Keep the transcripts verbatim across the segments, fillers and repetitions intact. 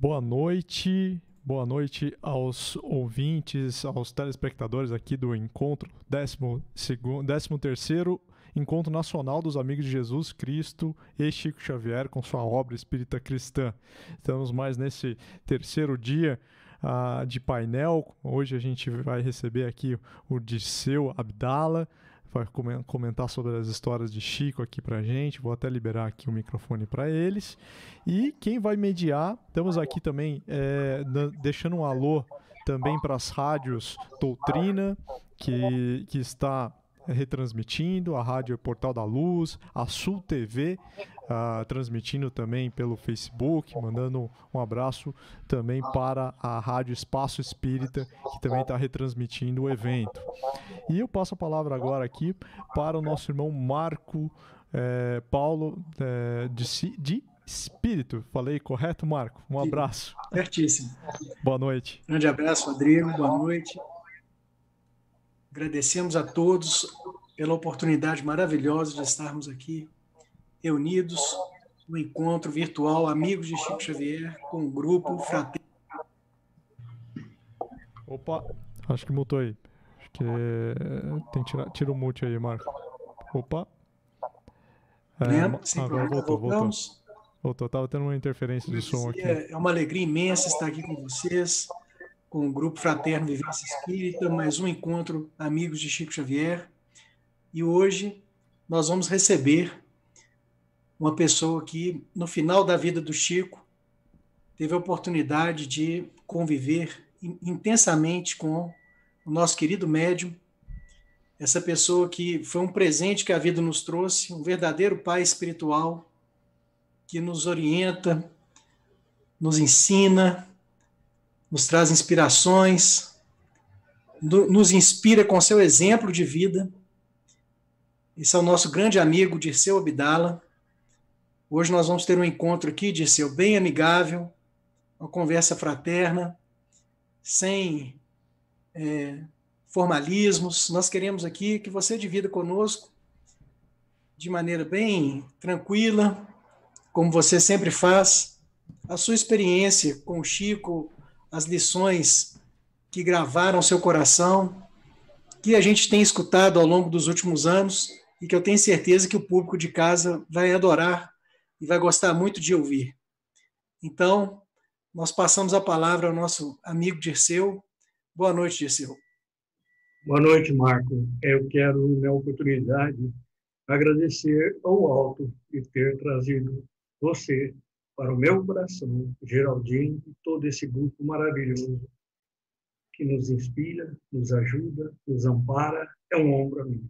Boa noite, boa noite aos ouvintes, aos telespectadores aqui do encontro, décimo terceiro Encontro Nacional dos Amigos de Jesus Cristo e Chico Xavier com sua obra espírita cristã. Estamos mais nesse terceiro dia uh, de painel. Hoje a gente vai receber aqui o Dirceu Abdala, vai comentar sobre as histórias de Chico aqui pra gente. Vou até liberar aqui o microfone para eles. E quem vai mediar, estamos aqui também é, deixando um alô também para as rádios Doutrina, que, que está retransmitindo, a Rádio Portal da Luz, a Sul T V, uh, transmitindo também pelo Facebook, mandando um abraço também para a Rádio Espaço Espírita, que também está retransmitindo o evento. E eu passo a palavra agora aqui para o nosso irmão Marco eh, Paulo eh, de, de Espírito. Falei correto, Marco? Um abraço. Certíssimo. Boa noite. Grande abraço, Rodrigo. Boa noite. Agradecemos a todos pela oportunidade maravilhosa de estarmos aqui reunidos no encontro virtual Amigos de Chico Xavier com o grupo Fraterno. Opa, acho que mutou aí. Acho que tem que tirar, tira o mute aí, Marco. Opa. É, Sim, agora voltou, voltou. Voltou, estava tendo uma interferência de som aqui. É uma alegria imensa estar aqui com vocês, com o Grupo Fraterno Vivência Espírita, mais um encontro Amigos de Chico Xavier. E hoje nós vamos receber uma pessoa que, no final da vida do Chico, teve a oportunidade de conviver intensamente com o nosso querido médium, essa pessoa que foi um presente que a vida nos trouxe, um verdadeiro pai espiritual que nos orienta, nos ensina, nos traz inspirações, nos inspira com seu exemplo de vida. Esse é o nosso grande amigo, Dirceu Abdala. Hoje nós vamos ter um encontro aqui, Dirceu, bem amigável, uma conversa fraterna, sem é, formalismos. Nós queremos aqui que você divida conosco, de maneira bem tranquila, como você sempre faz, a sua experiência com o Chico, as lições que gravaram seu coração, que a gente tem escutado ao longo dos últimos anos e que eu tenho certeza que o público de casa vai adorar e vai gostar muito de ouvir. Então, nós passamos a palavra ao nosso amigo Dirceu. Boa noite, Dirceu. Boa noite, Marco. Eu quero, na oportunidade, agradecer ao alto de ter trazido você para o meu coração, Geraldinho, e todo esse grupo maravilhoso que nos inspira, nos ajuda, nos ampara, é um ombro amigo.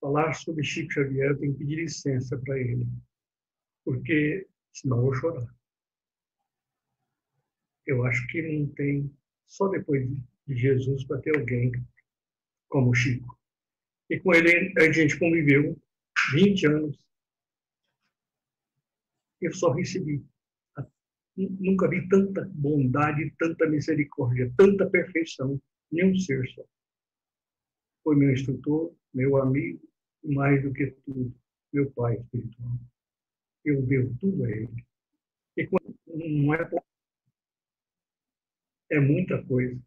Falar sobre Chico Xavier, eu tenho que pedir licença para ele, porque senão eu vou chorar. Eu acho que não tem, só depois de Jesus, para ter alguém como Chico. E com ele a gente conviveu vinte anos, eu só recebi. Nunca vi tanta bondade, tanta misericórdia, tanta perfeição, nenhum ser só. Foi meu instrutor, meu amigo, mais do que tudo, meu pai espiritual. Eu devo tudo a ele. E não é pouco. É muita coisa.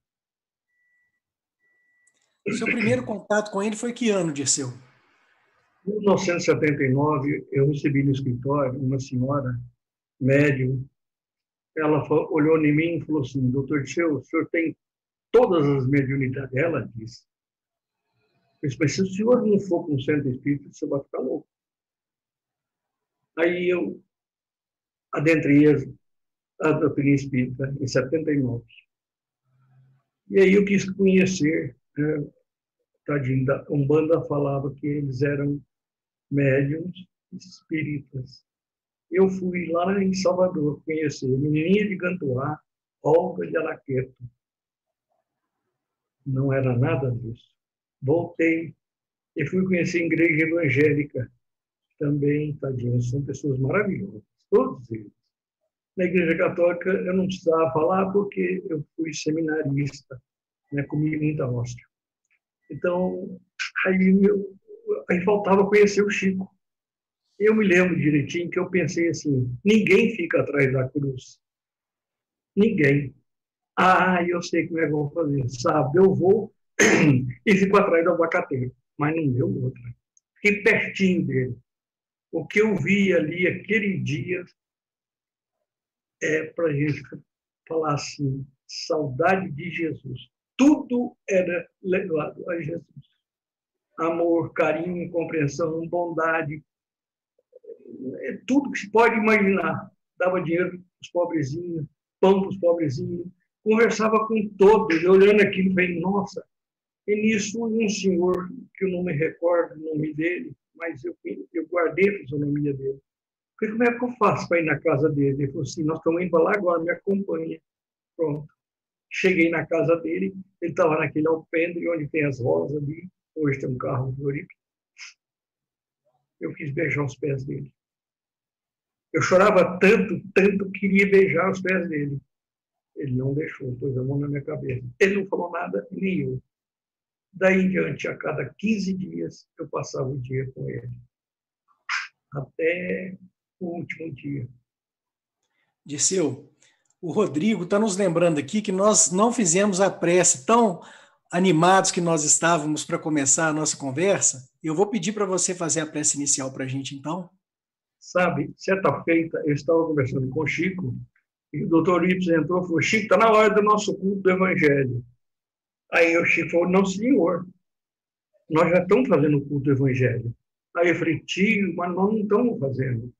O seu primeiro contato com ele foi que ano, Dirceu? Em mil novecentos e setenta e nove, eu recebi no escritório uma senhora, médium. Ela falou, olhou em mim e falou assim, doutor Dirceu, o senhor tem todas as mediunidades. Ela disse, mas se o senhor não for para um centro espírita, o senhor vai ficar louco. Aí eu adentrei a doutrina espírita em setenta e nove. E aí eu quis conhecer, né, tadinho, da Umbanda falava que eles eram médiums espíritas. Eu fui lá em Salvador conhecer Menininha de Gantuá, Olga de Araqueto. Não era nada disso. Voltei e fui conhecer a igreja evangélica. Também, tadinho, são pessoas maravilhosas, todos eles. Na igreja católica eu não precisava falar porque eu fui seminarista, né, comi muita hóstia. Então, aí, eu, aí faltava conhecer o Chico. Eu me lembro direitinho que eu pensei assim, ninguém fica atrás da cruz. ninguém. Ah, eu sei como é que eu vou fazer. Sabe, eu vou e fico atrás do abacateiro. Mas não deu outra. Fiquei pertinho dele. O que eu vi ali aquele dia é para a gente falar assim, saudade de Jesus. Tudo era levado a Jesus. Amor, carinho, compreensão, bondade. Tudo que se pode imaginar. Dava dinheiro para os pobrezinhos, pão para os pobrezinhos. Conversava com todos, olhando aquilo, falei, nossa. E nisso, um senhor, que eu não me recordo o nome dele, mas eu, eu guardei a fisionomia dele. Falei, como é que eu faço para ir na casa dele? Ele falou assim, nós estamos indo lá agora, me acompanha. Pronto. Cheguei na casa dele, ele estava naquele alpendre, onde tem as rosas ali, hoje tem um carro de Eurípides. Eu quis beijar os pés dele. Eu chorava tanto, tanto, queria beijar os pés dele. Ele não deixou, pôs a mão na minha cabeça. Ele não falou nada, nem eu. Daí em diante, a cada quinze dias, eu passava o dia com ele. Até o último dia. Dirceu, o Rodrigo está nos lembrando aqui que nós não fizemos a prece, tão animados que nós estávamos para começar a nossa conversa. Eu vou pedir para você fazer a prece inicial para a gente, então. Sabe, certa feita, eu estava conversando com o Chico, e o doutor Eurípides entrou e falou, Chico, está na hora do nosso culto do Evangelho. Aí o Chico falou, não, senhor, nós já estamos fazendo o culto do Evangelho. Aí eu falei, tio, mas nós não estamos fazendo.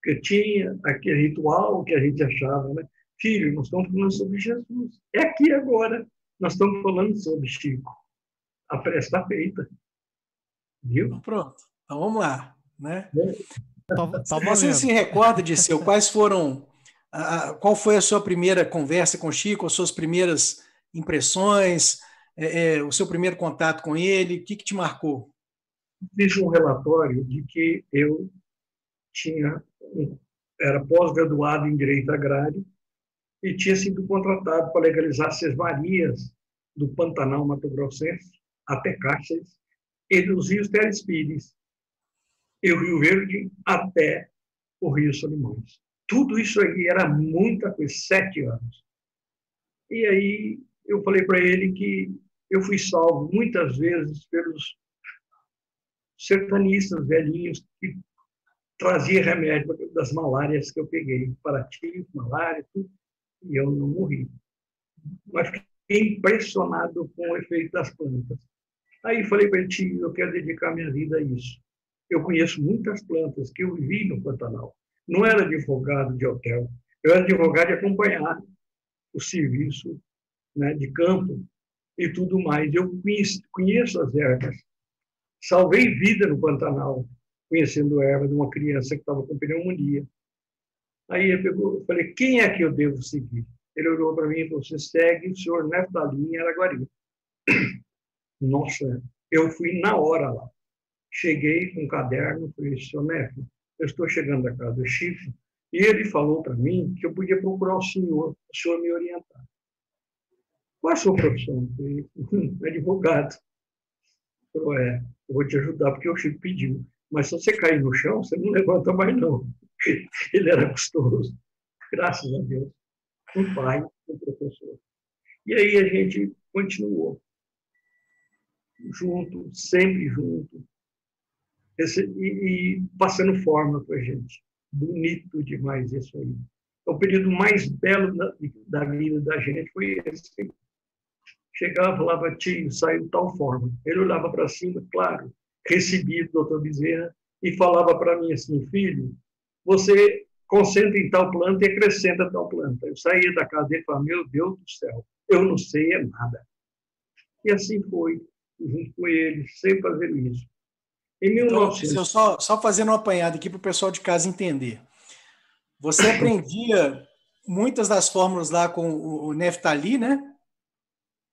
Porque tinha aquele ritual que a gente achava, né? Filho, nós estamos falando sobre Jesus. É aqui agora. Nós estamos falando sobre Chico. A prece está feita. Viu? Pronto. Então vamos lá, né? É. Tá, tá Você se recorda, Dirceu, quais foram... A, qual foi a sua primeira conversa com o Chico, as suas primeiras impressões, é, é, o seu primeiro contato com ele, o que, que te marcou? Fiz um relatório de que eu tinha, era pós-graduado em Direito Agrário e tinha sido contratado para legalizar sesmarias do Pantanal Mato Grossense, até Cáceres, e dos rios Telespires, e o Rio Verde até o Rio Solimões. Tudo isso aí era muita coisa, sete anos. E aí eu falei para ele que eu fui salvo muitas vezes pelos sertanistas velhinhos que traziam remédio das malárias que eu peguei, Paraty, malária, tudo, e eu não morri. Mas fiquei impressionado com o efeito das plantas. Aí falei para ele, tio, eu quero dedicar minha vida a isso. Eu conheço muitas plantas que eu vi no Pantanal. Não era advogado de hotel, eu era advogado de acompanhar o serviço, né, de campo e tudo mais. Eu conheço, conheço as ervas. Salvei vida no Pantanal, conhecendo a erva de uma criança que estava com pneumonia. Aí eu, pegou, eu falei, quem é que eu devo seguir? Ele olhou para mim e falou, você segue o senhor Neftali em Araguari. Nossa, eu fui na hora lá. Cheguei com um caderno e falei, senhor Neftali, eu estou chegando à casa do Chico, e ele falou para mim que eu podia procurar o senhor, o senhor me orientar. Qual é a sua profissão? Ele é advogado. Ele falou, é, eu vou te ajudar, porque o Chico pediu. Mas se você cair no chão, você não levanta mais, não. Ele era gostoso, graças a Deus. Um pai, um professor. E aí a gente continuou. Junto, sempre junto. Esse, e, e passando forma para a gente. Bonito demais isso aí. O período mais belo da, da vida da gente foi esse. Chegava e falava, tio, saiu tal forma. Ele olhava para cima, claro, recebia o doutor Bezerra e falava para mim assim, filho, você concentra em tal planta e acrescenta tal planta. Eu saía da casa dele e falava, meu Deus do céu, eu não sei é nada. E assim foi, junto com ele, sempre fazendo isso. Então, eu só, só fazendo um apanhado aqui para o pessoal de casa entender. Você aprendia muitas das fórmulas lá com o, o Neftali, né?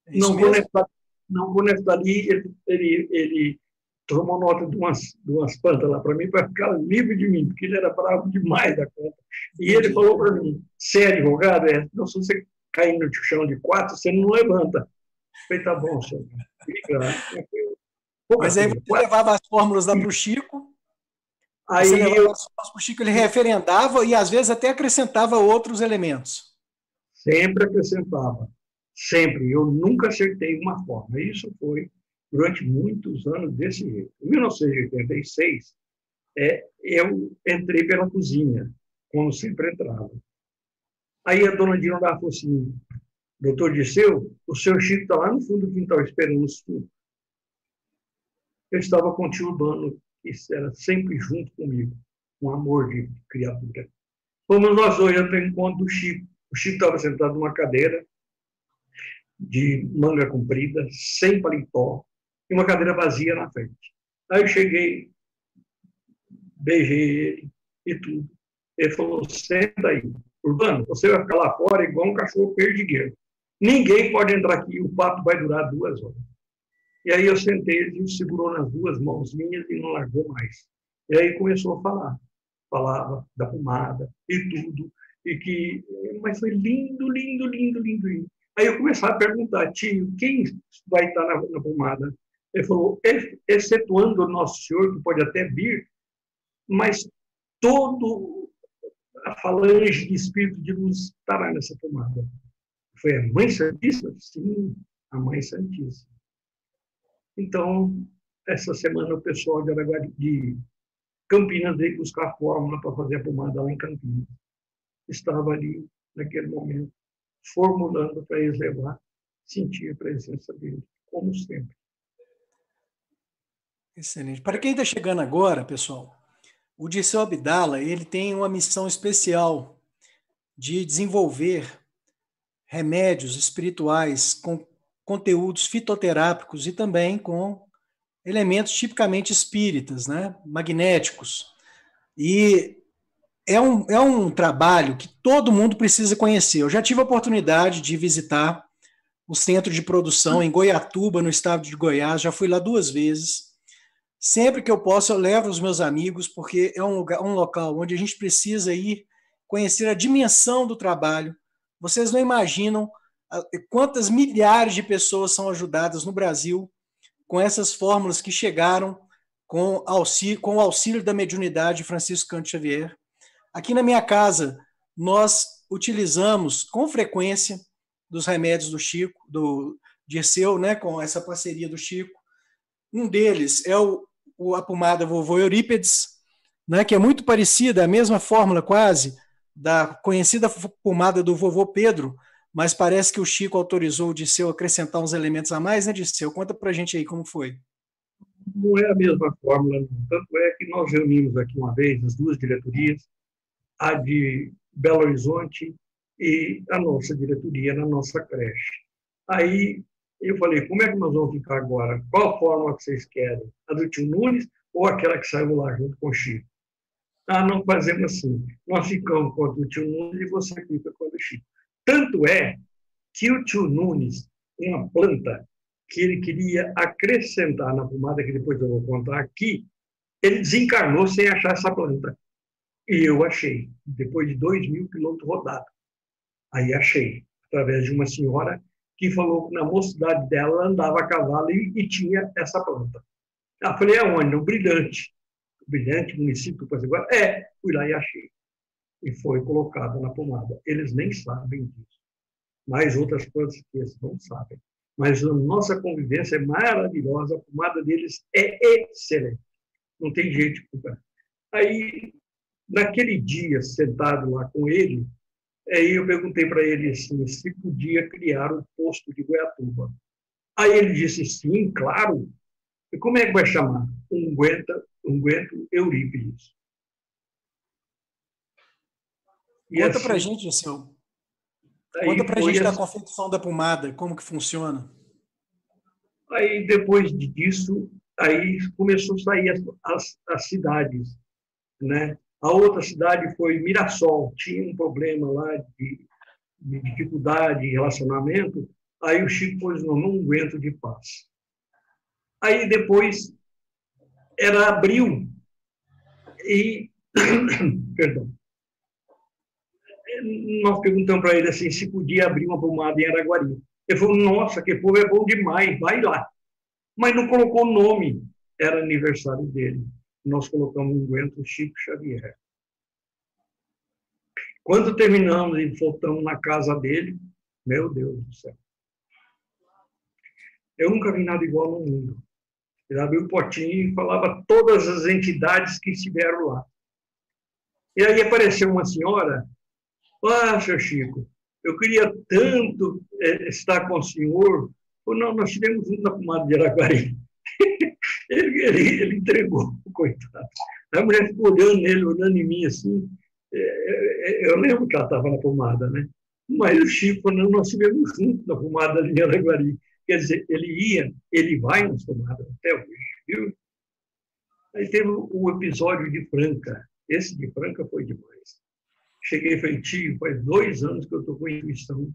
É não, com Neftali, não, com Neftali, ele, ele, ele tomou nota de umas, de umas plantas lá para mim, para ficar livre de mim, porque ele era bravo demais da conta. E ele falou para mim, você é advogado? É, não, se você cair no chão de quatro, você não levanta. Eu falei, tá bom, senhor. Obrigado. Mas aí você levava as fórmulas lá para o Chico, aí você levava eu... as fórmulas para o Chico, ele referendava e, às vezes, até acrescentava outros elementos. sempre acrescentava, sempre, eu nunca acertei uma forma. Isso foi durante muitos anos desse jeito. Em mil novecentos e oitenta e seis, é, eu entrei pela cozinha, como sempre entrava. Aí a dona Dina falou assim, doutor Dirceu, o seu Chico está lá no fundo do quintal esperando isso tudo. Eu estava com o tio Urbano, que era sempre junto comigo, um amor de criatura. Fomos nós hoje para o encontro do Chico. O Chico estava sentado numa cadeira de manga comprida, sem paletó, e uma cadeira vazia na frente. Aí eu cheguei, beijei ele e tudo. Ele falou, senta aí. Urbano, você vai ficar lá fora igual um cachorro perdigueiro. Ninguém pode entrar aqui, o papo vai durar duas horas. E aí eu sentei, ele segurou nas duas mãos minhas e não largou mais. E aí começou a falar. Falava da pomada e tudo. E que... Mas foi lindo, lindo, lindo, lindo, lindo. Aí eu comecei a perguntar, tio, quem vai estar na, na pomada? Ele falou, excetuando o nosso senhor, que pode até vir, mas todo... a falange de espírito de luz estará nessa pomada. Foi a Mãe Santíssima? Sim, a Mãe Santíssima. Então, essa semana o pessoal de, Araguari, de Campinas veio buscar a fórmula para fazer a pomada lá em Campinas. Estava ali, naquele momento, formulando para eles levar, sentir a presença dele, como sempre. Excelente. Para quem está chegando agora, pessoal, o Dirceu Abdala, ele tem uma missão especial de desenvolver remédios espirituais com conteúdos fitoterápicos e também com elementos tipicamente espíritas, né? Magnéticos. E é um, é um trabalho que todo mundo precisa conhecer. Eu já tive a oportunidade de visitar o centro de produção em Goiatuba, no estado de Goiás, já fui lá duas vezes. Sempre que eu posso, eu levo os meus amigos, porque é um lugar, um local onde a gente precisa ir conhecer a dimensão do trabalho. Vocês não imaginam quantas milhares de pessoas são ajudadas no Brasil com essas fórmulas que chegaram com, auxílio, com o auxílio da mediunidade de Francisco de Xavier. Aqui na minha casa, nós utilizamos com frequência dos remédios do Chico, do Dirceu, né, com essa parceria do Chico. Um deles é o a pomada vovô Eurípides, né, que é muito parecida, a mesma fórmula quase, da conhecida pomada do vovô Pedro, mas parece que o Chico autorizou o Dirceu a acrescentar uns elementos a mais, né, Dirceu? Conta pra gente aí como foi. Não é a mesma fórmula, tanto é que nós reunimos aqui uma vez as duas diretorias, a de Belo Horizonte e a nossa diretoria na nossa creche. Aí eu falei, como é que nós vamos ficar agora? Qual fórmula que vocês querem? A do tio Nunes ou aquela que saiu lá junto com o Chico? Ah, não, fazemos assim. Nós ficamos com a do tio Nunes e você fica com a do Chico. Tanto é que o tio Nunes tem uma planta que ele queria acrescentar na pomada, que depois eu vou contar aqui, ele desencarnou sem achar essa planta. E eu achei, depois de dois mil quilômetros rodados. Aí achei, através de uma senhora que falou que na mocidade dela ela andava a cavalo e, e tinha essa planta. Eu falei, aonde? O Brilhante. O Brilhante, município do Paraguai. É, fui lá e achei. E foi colocada na pomada. Eles nem sabem disso. Mas outras plantas que eles não sabem. Mas a nossa convivência é maravilhosa. A pomada deles é excelente. Não tem jeito de comprar. Aí, naquele dia, sentado lá com ele, aí eu perguntei para ele assim, se podia criar um posto de Goiatuba. Aí ele disse, sim, claro. E como é que vai chamar? Unguento, Unguento Eurípides. Conta assim, para a gente, Dirceu. Conta para a gente assim, da confecção da pomada, como que funciona. Aí, depois disso, aí começou a sair as, as, as cidades, né? A outra cidade foi Mirassol, tinha um problema lá de, de dificuldade de relacionamento, aí o Chico pôs no Unguento de Paz. Aí depois era abril e perdão. Nós perguntamos para ele assim se podia abrir uma pomada em Araguari. Ele falou, nossa, que povo é bom demais, vai lá. Mas não colocou o nome, era aniversário dele. Nós colocamos um Unguento Chico Xavier. Quando terminamos e voltamos na casa dele, meu Deus do céu. Eu nunca vi nada igual no mundo. Ele abriu o potinho e falava todas as entidades que estiveram lá. E aí apareceu uma senhora. Ah, seu Chico, eu queria tanto estar com o senhor. Ou não, nós tivemos junto na pomada de Araguari. Ele, ele, ele entregou, coitado. A mulher ficou olhando nele, olhando em mim assim. Eu lembro que ela estava na pomada, né? Mas o Chico, não, nós tivemos junto na pomada de Araguari. Quer dizer, ele ia, ele vai nas pomadas até hoje, viu? Aí teve o episódio de Franca. Esse de Franca foi demais. Cheguei e falei, tio, faz dois anos que eu estou com a intuição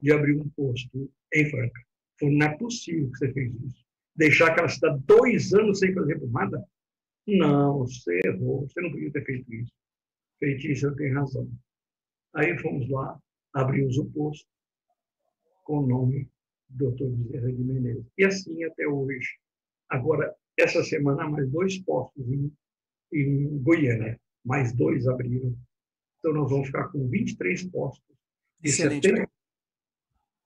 de abrir um posto em Franca. Falei, não é possível que você fez isso. Deixar aquela cidade dois anos sem fazer pomada? Não, você errou, você não podia ter feito isso. Feito isso, eu tenho razão. Aí fomos lá, abrimos o posto com o nome doutor Bezerra de Menezes. E assim até hoje. Agora, essa semana, mais dois postos em, em Goiânia. Mais dois abriram. Então, nós vamos ficar com vinte e três postos. Excelente. setenta,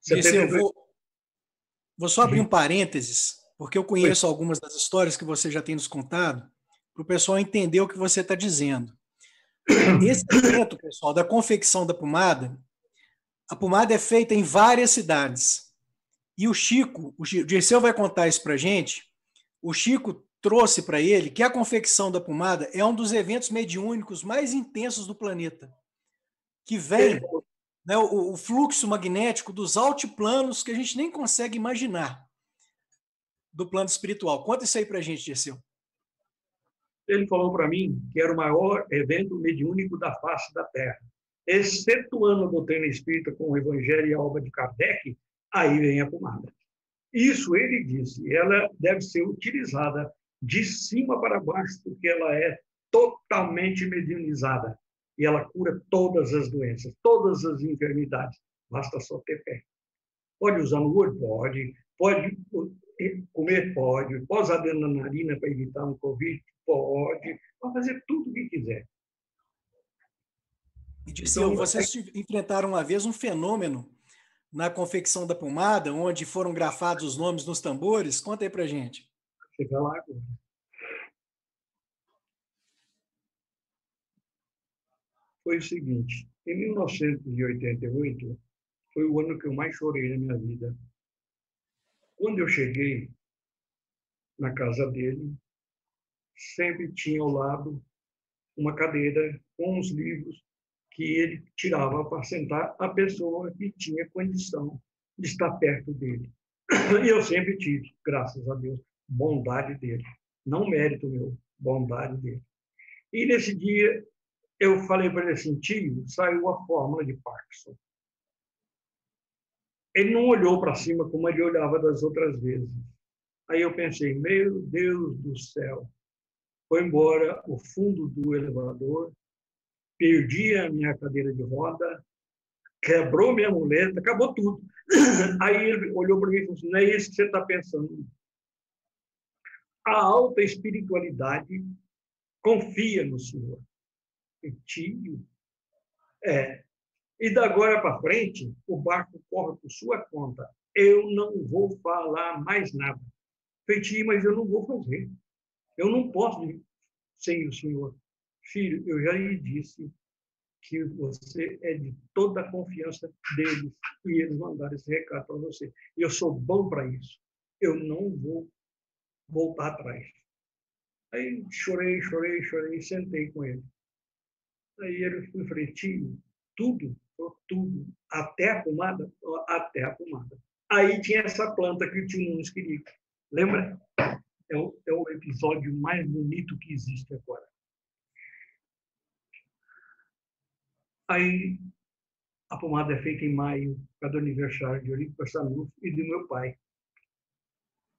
setenta, eu vou, vou só abrir um parênteses, porque eu conheço pois. algumas das histórias que você já tem nos contado, para o pessoal entender o que você está dizendo. Esse evento, pessoal, da confecção da pomada, a pomada é feita em várias cidades. E o Chico, o Dirceu vai contar isso para gente, o Chico trouxe para ele que a confecção da pomada é um dos eventos mediúnicos mais intensos do planeta, que vem né, o, o fluxo magnético dos altiplanos que a gente nem consegue imaginar do plano espiritual. Conta isso aí para a gente, Dirceu. Ele falou para mim que era o maior evento mediúnico da face da Terra. Excetuando a doutrina espírita com o Evangelho e a obra de Kardec, aí vem a pomada. Isso ele disse, ela deve ser utilizada de cima para baixo, porque ela é totalmente mediunizada. E ela cura todas as doenças, todas as enfermidades. Basta só ter fé. Pode usar no olho? Pode. Pode comer? Pode. Pode usar dentro da narina para evitar um Covid? Pode. Pode fazer tudo o que quiser. E disse, então, vocês é... enfrentaram uma vez um fenômeno na confecção da pomada, onde foram grafados os nomes nos tambores. Conta aí pra gente. Fica lá agora. Foi o seguinte, em mil novecentos e oitenta e oito, foi o ano que eu mais chorei na minha vida. Quando eu cheguei na casa dele, sempre tinha ao lado uma cadeira com uns livros que ele tirava para sentar a pessoa que tinha condição de estar perto dele. E eu sempre tive, graças a Deus, bondade dele. Não mérito meu, bondade dele. E nesse dia, eu falei para ele assim, tio, saiu a fórmula de Parkinson. Ele não olhou para cima como ele olhava das outras vezes. Aí eu pensei, meu Deus do céu. Foi embora o fundo do elevador, perdi a minha cadeira de roda, quebrou minha muleta, acabou tudo. Aí ele olhou para mim e falou assim, não é isso que você está pensando. A alta espiritualidade confia no Senhor. E tio, é. E da agora para frente, o barco corre por sua conta. Eu não vou falar mais nada. Tio, mas eu não vou fazer. Eu não posso sem o Senhor. Filho, eu já lhe disse que você é de toda a confiança deles e eles mandaram esse recado para você. E eu sou bom para isso. Eu não vou voltar atrás. Aí chorei, chorei, chorei, sentei com ele. Aí ele foi fretinho, tudo, tudo, até a pomada, até a pomada. Aí tinha essa planta que o tio Nunes queria. Lembra? É o, é o episódio mais bonito que existe agora. Aí, a pomada é feita em maio, por causa do aniversário de Eurípedes Barsanulfo e do meu pai.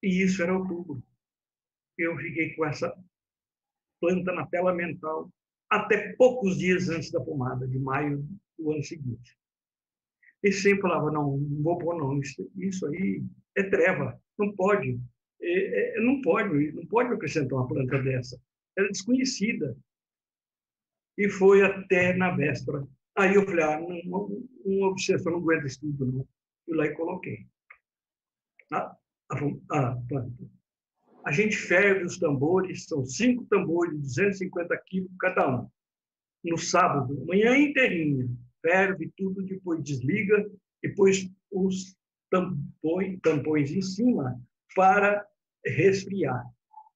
E isso era outubro. Eu fiquei com essa planta na tela mental até poucos dias antes da pomada, de maio do ano seguinte. E sempre falava, não, não vou pôr não, isso, isso aí é treva, não pode. É, é, não pode, não pode acrescentar uma planta dessa. Era desconhecida. E foi até na véspera Aí eu falei, ah, uma, uma obsessão, não aguento isso tudo, não. Fui lá e coloquei. Ah, ah, a gente ferve os tambores, são cinco tambores, duzentos e cinquenta quilos cada um. No sábado, manhã inteirinha, ferve tudo, depois desliga, depois os tampões, tampões em cima para resfriar.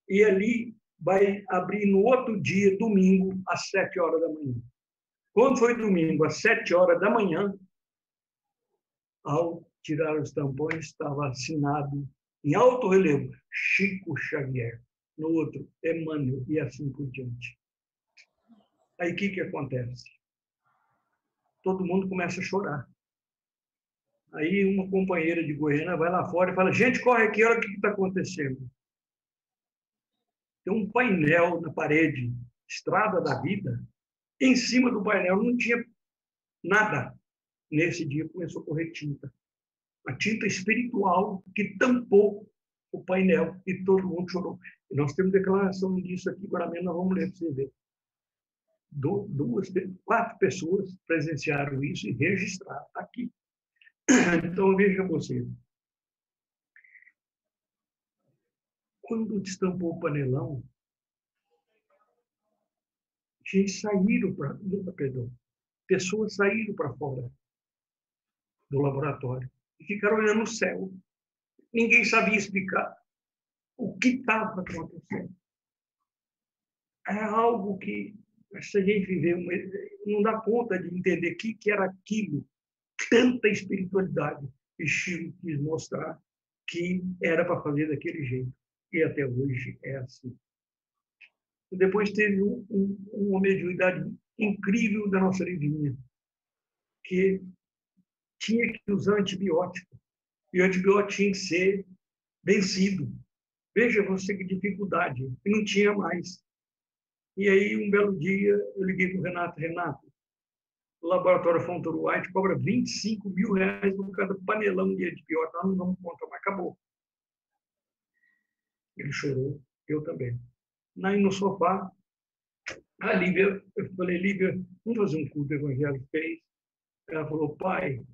E ali vai abrir no outro dia, domingo, às sete horas da manhã. Quando foi domingo, às sete horas da manhã, ao tirar os tampões, estava assinado em alto relevo, Chico Xavier. No outro, Emmanuel, e assim por diante. Aí o que, que acontece? Todo mundo começa a chorar. Aí uma companheira de Goiânia vai lá fora e fala, gente, corre aqui, olha o que está acontecendo. Tem um painel na parede, Estrada da Vida, em cima do painel não tinha nada. Nesse dia começou a correr tinta. A tinta espiritual que tampou o painel e todo mundo chorou. E nós temos declaração disso aqui, agora mesmo nós vamos ler para você ver. Duas, quatro pessoas presenciaram isso e registraram, está aqui. Então, veja você. Quando destampou o panelão, gente saíram para... Perdão. Pessoas saíram para fora do laboratório e ficaram olhando o céu. Ninguém sabia explicar o que estava acontecendo. É algo que... Se a gente viver, não dá conta de entender o que, que era aquilo, tanta espiritualidade. E Chico quis mostrar que era para fazer daquele jeito. E até hoje é assim. E depois teve um, um, uma mediunidade incrível da nossa Livinha, que tinha que usar antibiótico. E o antibiótico tinha que ser vencido. Veja você que dificuldade. E não tinha mais. E aí, um belo dia, eu liguei para o Renato. Renato, o laboratório Fontoura White cobra vinte e cinco mil reais por cada panelão de antibiótico. Ah, não vamos contar mais, acabou. Ele chorou, eu também. Aí, no sofá, a Lívia, eu falei, Lívia, vamos fazer um culto evangélico? Fez. Ela falou, pai,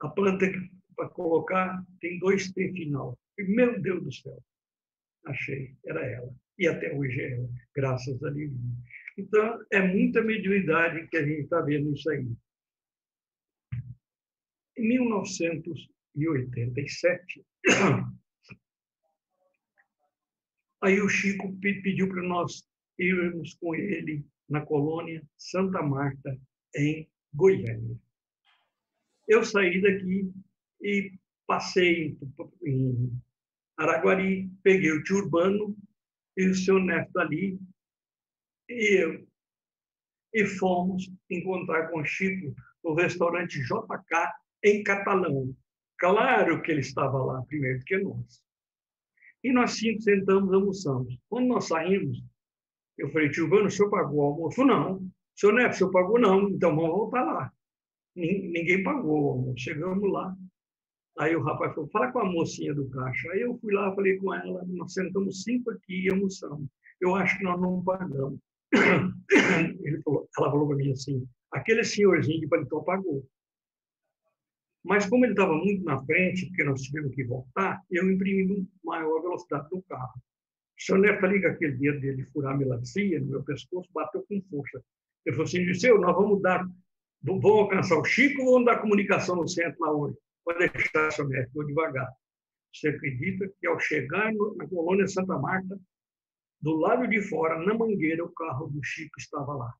a planta que para colocar tem dois T final. E, meu Deus do céu, achei, era ela. E até hoje é, graças a Deus. Então, é muita mediunidade que a gente está vendo isso aí. Em mil novecentos e oitenta e sete, aí o Chico pediu para nós irmos com ele na colônia Santa Marta, em Goiânia. Eu saí daqui e passei em Araguari, peguei o tio Urbano, e o seu Neftali, e eu. E fomos encontrar com o Chico no restaurante J K, em Catalão. Claro que ele estava lá primeiro que nós. E nós cinco sentamos, almoçamos. Quando nós saímos, eu falei, tio Urbano, o senhor pagou o almoço? Não. Seu Neftali, o senhor pagou? Não. Então vamos voltar lá. Ninguém pagou o almoço. Chegamos lá. Aí o rapaz falou, fala com a mocinha do caixa. Aí eu fui lá, falei com ela, nós sentamos cinco aqui e almoçamos. Eu acho que nós não pagamos. Ele falou, ela falou para mim assim, aquele senhorzinho de paletó pagou. Mas como ele estava muito na frente, porque nós tivemos que voltar, eu imprimi maior velocidade do carro. O senhor Neftali, com aquele dedo dele furar a melancia no meu pescoço, bateu com força. Ele falou assim, Dirceu, nós vamos dar, vamos alcançar o Chico ou vamos dar comunicação no centro lá hoje? Vou deixar, seu mestre, vou devagar. Você acredita que ao chegar na colônia Santa Marta, do lado de fora, na mangueira, o carro do Chico estava lá.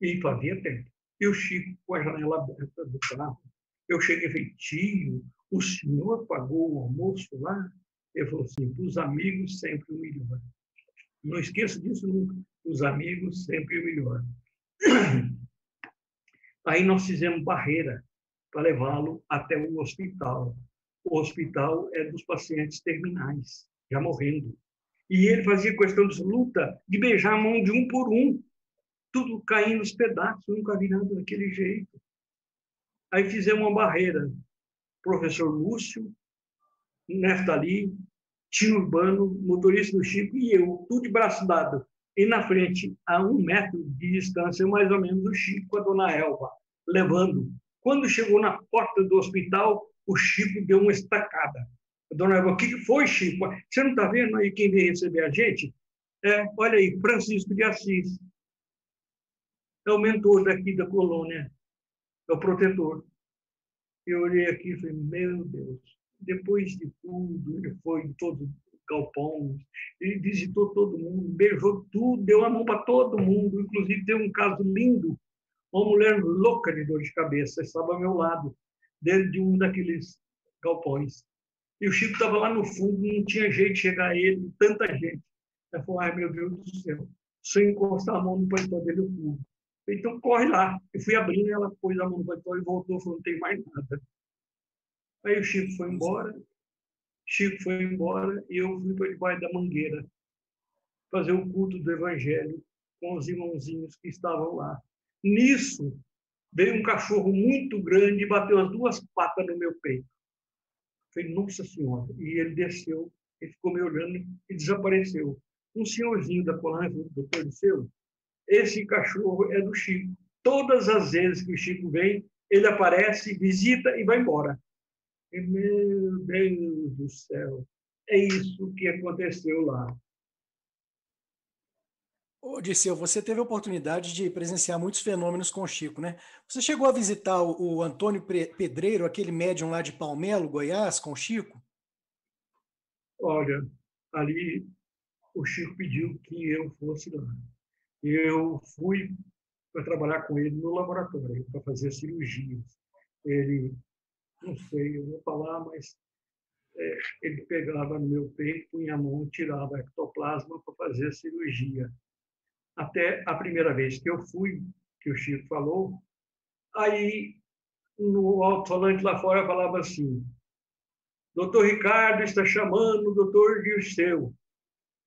E fazia tempo. E o Chico, com a janela aberta do carro, eu cheguei e falei, tio, o senhor pagou o almoço lá? Ele falou assim, os amigos sempre o melhor. Não esqueço disso nunca. Os amigos sempre o melhor. Aí nós fizemos barreira para levá-lo até o hospital. O hospital é dos pacientes terminais, já morrendo. E ele fazia questão de luta, de beijar a mão de um por um, tudo caindo nos pedaços, nunca vi nada daquele jeito. Aí fizemos uma barreira. Professor Lúcio, Neftali, tio Urbano, motorista do Chico e eu, tudo de braço dado. e na frente, a um metro de distância, mais ou menos, o Chico com a dona Elva, levando. Quando chegou na porta do hospital, o Chico deu uma estacada. A dona Elva, o que foi, Chico? Você não está vendo aí quem veio receber a gente? É, olha aí, Francisco de Assis. É o mentor daqui da colônia, é o protetor. Eu olhei aqui e falei, meu Deus, depois de tudo, ele foi em todo o galpão, ele visitou todo mundo, beijou tudo, deu a mão para todo mundo, inclusive teve um caso lindo, uma mulher louca de dor de cabeça, estava ao meu lado, dentro de um daqueles galpões. E o Chico estava lá no fundo, não tinha jeito de chegar a ele, tanta gente. Ela falou, ai, meu Deus do céu, sem encostar a mão no paletó dele, eu pulo. Então, corre lá. Eu fui abrindo, ela pôs a mão no paletó e voltou, falou, não tem mais nada. Aí o Chico foi embora, Chico foi embora, e eu fui para debaixo da mangueira fazer o culto do Evangelho com os irmãozinhos que estavam lá. Nisso, veio um cachorro muito grande e bateu as duas patas no meu peito. Eu falei, nossa senhora. E ele desceu, ele ficou me olhando e desapareceu. Um senhorzinho da colônia, o doutor Dirceu, esse cachorro é do Chico. Todas as vezes que o Chico vem, ele aparece, visita e vai embora. E, meu Deus do céu, é isso que aconteceu lá. Ô, Dirceu, você teve a oportunidade de presenciar muitos fenômenos com o Chico, né? Você chegou a visitar o Antônio Pedreiro, aquele médium lá de Palmelo, Goiás, com o Chico? Olha, ali o Chico pediu que eu fosse lá. Eu fui para trabalhar com ele no laboratório, para fazer cirurgias. Ele, não sei, eu vou falar, mas é, ele pegava no meu peito, punha a mão, tirava ectoplasma para fazer cirurgia. Até a primeira vez que eu fui, que o Chico falou, aí no alto-falante lá fora falava assim, doutor Ricardo está chamando o doutor Dirceu.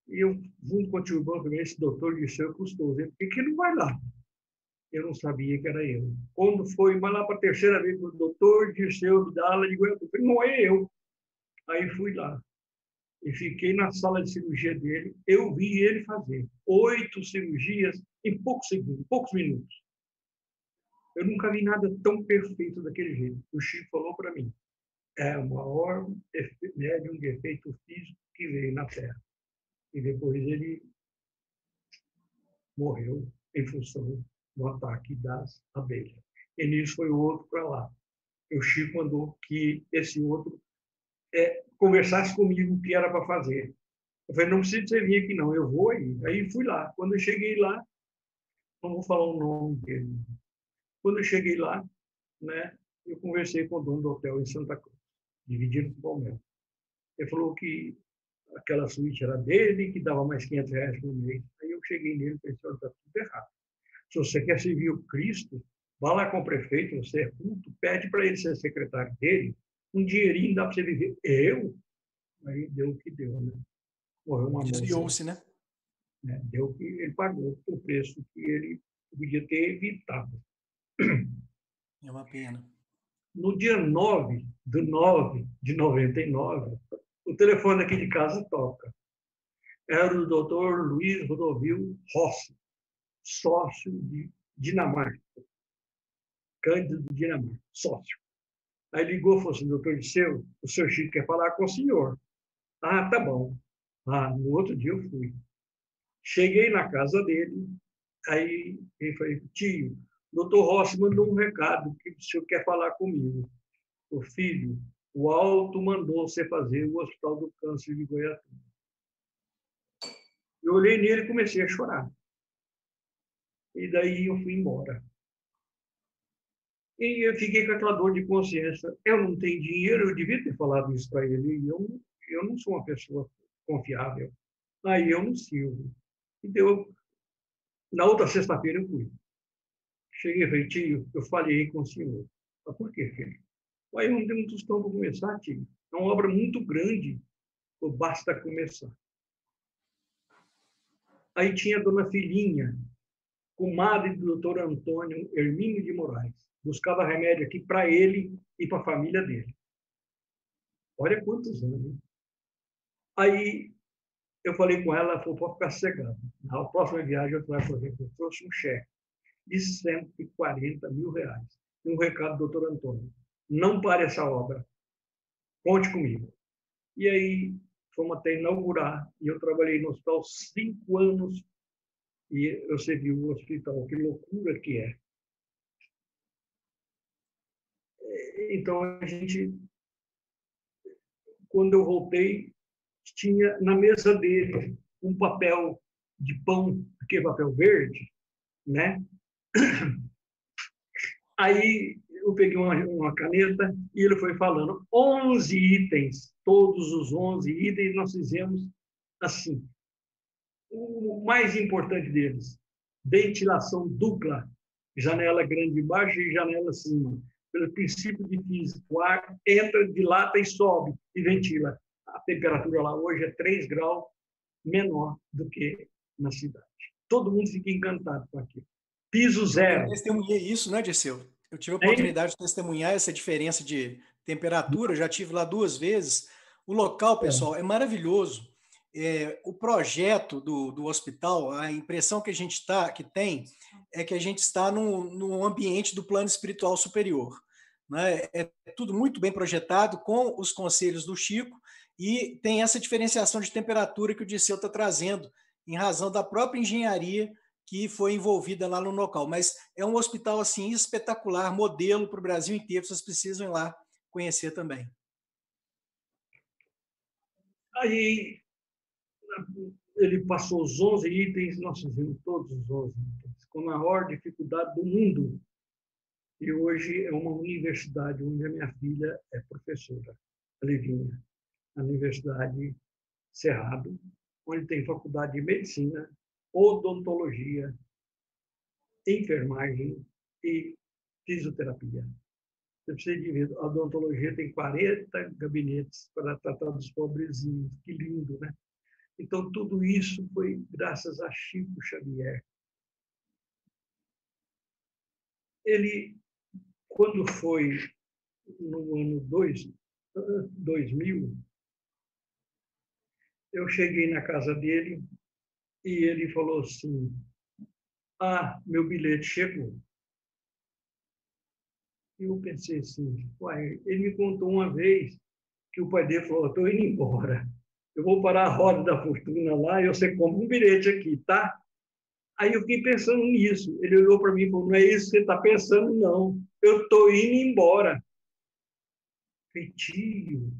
E eu, junto com o tio Urbano, esse doutor Dirceu custou. Por que ele não vai lá? Eu não sabia que era eu. Quando foi, mas lá para a terceira vez, o doutor Dirceu Abdala de Goiatuba, não é eu. Aí fui lá. E fiquei na sala de cirurgia dele. Eu vi ele fazer oito cirurgias em poucos segundos, em poucos minutos. Eu nunca vi nada tão perfeito daquele jeito. O Chico falou para mim. É o maior médium de efeito físico que veio na Terra. E depois ele morreu em função do ataque das abelhas. E nisso foi o outro para lá. O Chico mandou que esse outro é, conversasse comigo o que era para fazer. Eu falei, não precisa você vir aqui não, eu vou aí. Aí fui lá. Quando eu cheguei lá, não vou falar o nome dele. Quando eu cheguei lá, né, eu conversei com o dono do hotel em Santa Cruz, dividido com o Palmeiras. Ele falou que aquela suíte era dele, que dava mais quinhentos reais por mês. Aí eu cheguei nele e pensei, olha, está tudo errado. Se você quer servir o Cristo, vá lá com o prefeito, você é culto, pede para ele ser secretário dele, um dinheirinho dá para você viver. Eu? Aí deu o que deu, né? Morreu uma moça. Desviou-se, né? né? Deu o que ele pagou, o preço que ele podia ter evitado. É uma pena. No dia nove de nove de noventa e nove, o telefone aqui de casa toca. Era o doutor Luiz Rodovil Rossi, sócio de Dinamarca. Cândido de Dinamarca, sócio. Aí ligou e falou assim, doutor Dirceu, o seu Chico quer falar com o senhor. Ah, tá bom. Ah, no outro dia eu fui. Cheguei na casa dele, aí ele falou, tio, o doutor Rossi mandou um recado que o senhor quer falar comigo. O filho... O alto mandou você fazer o Hospital do Câncer de Goiatuba. Eu olhei nele e comecei a chorar. E daí eu fui embora. E eu fiquei com aquela dor de consciência. Eu não tenho dinheiro, eu devia ter falado isso para ele. Eu, eu não sou uma pessoa confiável. Aí eu não sirvo. Então, na outra sexta-feira eu fui. Cheguei e falei, tio, eu falhei com o senhor. Mas por quê, filho? Aí não tem um tostão para começar, tio. É uma obra muito grande. Ou basta começar. Aí tinha a dona Filhinha, comadre do doutor Antônio Hermínio de Moraes. Buscava remédio aqui para ele e para a família dele. Olha quantos anos. Hein? Aí Eu falei com ela, ela falou, pode ficar cegando. Na próxima viagem, eu trago para ver que eu trouxe um cheque de cento e quarenta mil reais. E um recado do doutor Antônio. Não pare essa obra. Conte comigo. E aí, fomos até inaugurar. E eu trabalhei no hospital cinco anos. E eu servi o hospital. Que loucura que é. Então, a gente... Quando eu voltei... tinha na mesa dele um papel de pão, aquele papel verde, né? Aí eu peguei uma, uma caneta e ele foi falando onze itens, todos os onze itens nós fizemos assim. O mais importante deles, ventilação dupla, janela grande embaixo e janela acima. Pelo princípio de física, o ar entra, dilata e sobe e ventila. A temperatura lá hoje é três graus menor do que na cidade. Todo mundo fica encantado com aquilo. Piso zero. Eu testemunhei isso, né, Dirceu? Eu tive a oportunidade de testemunhar essa diferença de temperatura, eu já estive lá duas vezes. O local, pessoal, é, é maravilhoso. É, o projeto do, do hospital, a impressão que a gente tá, que tem é que a gente está num, num ambiente do plano espiritual superior. Né? É tudo muito bem projetado com os conselhos do Chico. E tem essa diferenciação de temperatura que o Dirceu está trazendo, em razão da própria engenharia que foi envolvida lá no local. Mas é um hospital assim espetacular, modelo para o Brasil inteiro, vocês precisam ir lá conhecer também. Aí ele passou os onze itens, nós fizemos todos os onze itens, com a maior dificuldade do mundo. E hoje é uma universidade onde a minha filha é professora, a Levinha. Na Universidade Cerrado, onde tem faculdade de medicina, odontologia, enfermagem e fisioterapia. Você precisa de ver, a odontologia tem quarenta gabinetes para tratar dos pobrezinhos, que lindo, né? Então, tudo isso foi graças a Chico Xavier. Ele, quando foi no ano dois mil, eu cheguei na casa dele e ele falou assim, ah, meu bilhete chegou. E eu pensei assim, uai, ele me contou uma vez que o pai dele falou, estou indo embora, eu vou parar a roda da fortuna lá e você compra um bilhete aqui, tá? Aí eu fiquei pensando nisso. Ele olhou para mim e falou, não é isso que você está pensando, não. Eu estou indo embora. Feitio.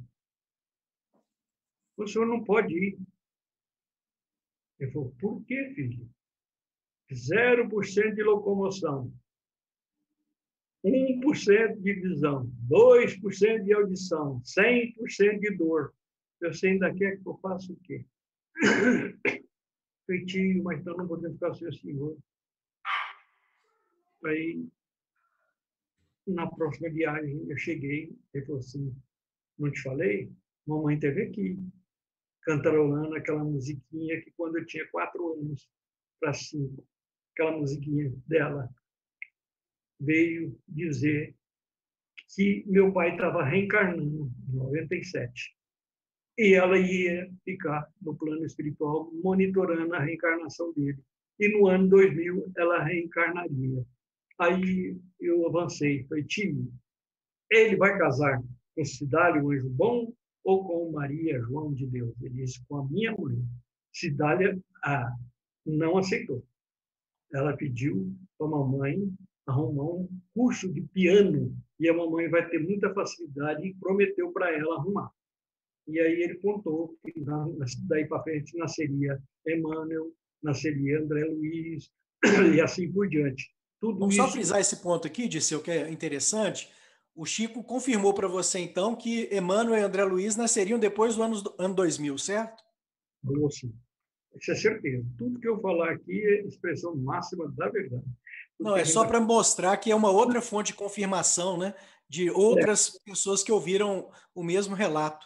O senhor não pode ir. Ele falou, por quê, filho? zero por cento de locomoção, um por cento de visão, dois por cento de audição, cem por cento de dor. Eu sei daqui é que eu faço o quê? Feitinho, mas então não podemos ficar sem o senhor. Aí, na próxima viagem, eu cheguei, ele falou assim, não te falei? Mamãe teve aqui, cantarolando aquela musiquinha que quando eu tinha quatro anos para cinco, aquela musiquinha dela, veio dizer que meu pai estava reencarnando em noventa e sete. E ela ia ficar no plano espiritual monitorando a reencarnação dele. E no ano dois mil ela reencarnaria. Aí eu avancei, falei, time, ele vai casar com Cidália, o anjo bom, ou com Maria, João de Deus. Ele disse, com a minha mulher. Cidália ah, não aceitou. Ela pediu para a mamãe arrumar um curso de piano, e a mamãe vai ter muita facilidade, e prometeu para ela arrumar. E aí ele contou que na, daí para frente nasceria Emmanuel, nasceria André Luiz, e assim por diante. Tudo Vamos isso... só frisar esse ponto aqui, Dirceu, que é interessante. O Chico confirmou para você, então, que Emmanuel e André Luiz nasceriam depois do ano, do ano dois mil, certo? Falou sim. Isso é certeza. Tudo que eu falar aqui é expressão máxima da verdade. Porque não, é só para mostrar que é uma outra fonte de confirmação, né? De outras é. pessoas que ouviram o mesmo relato.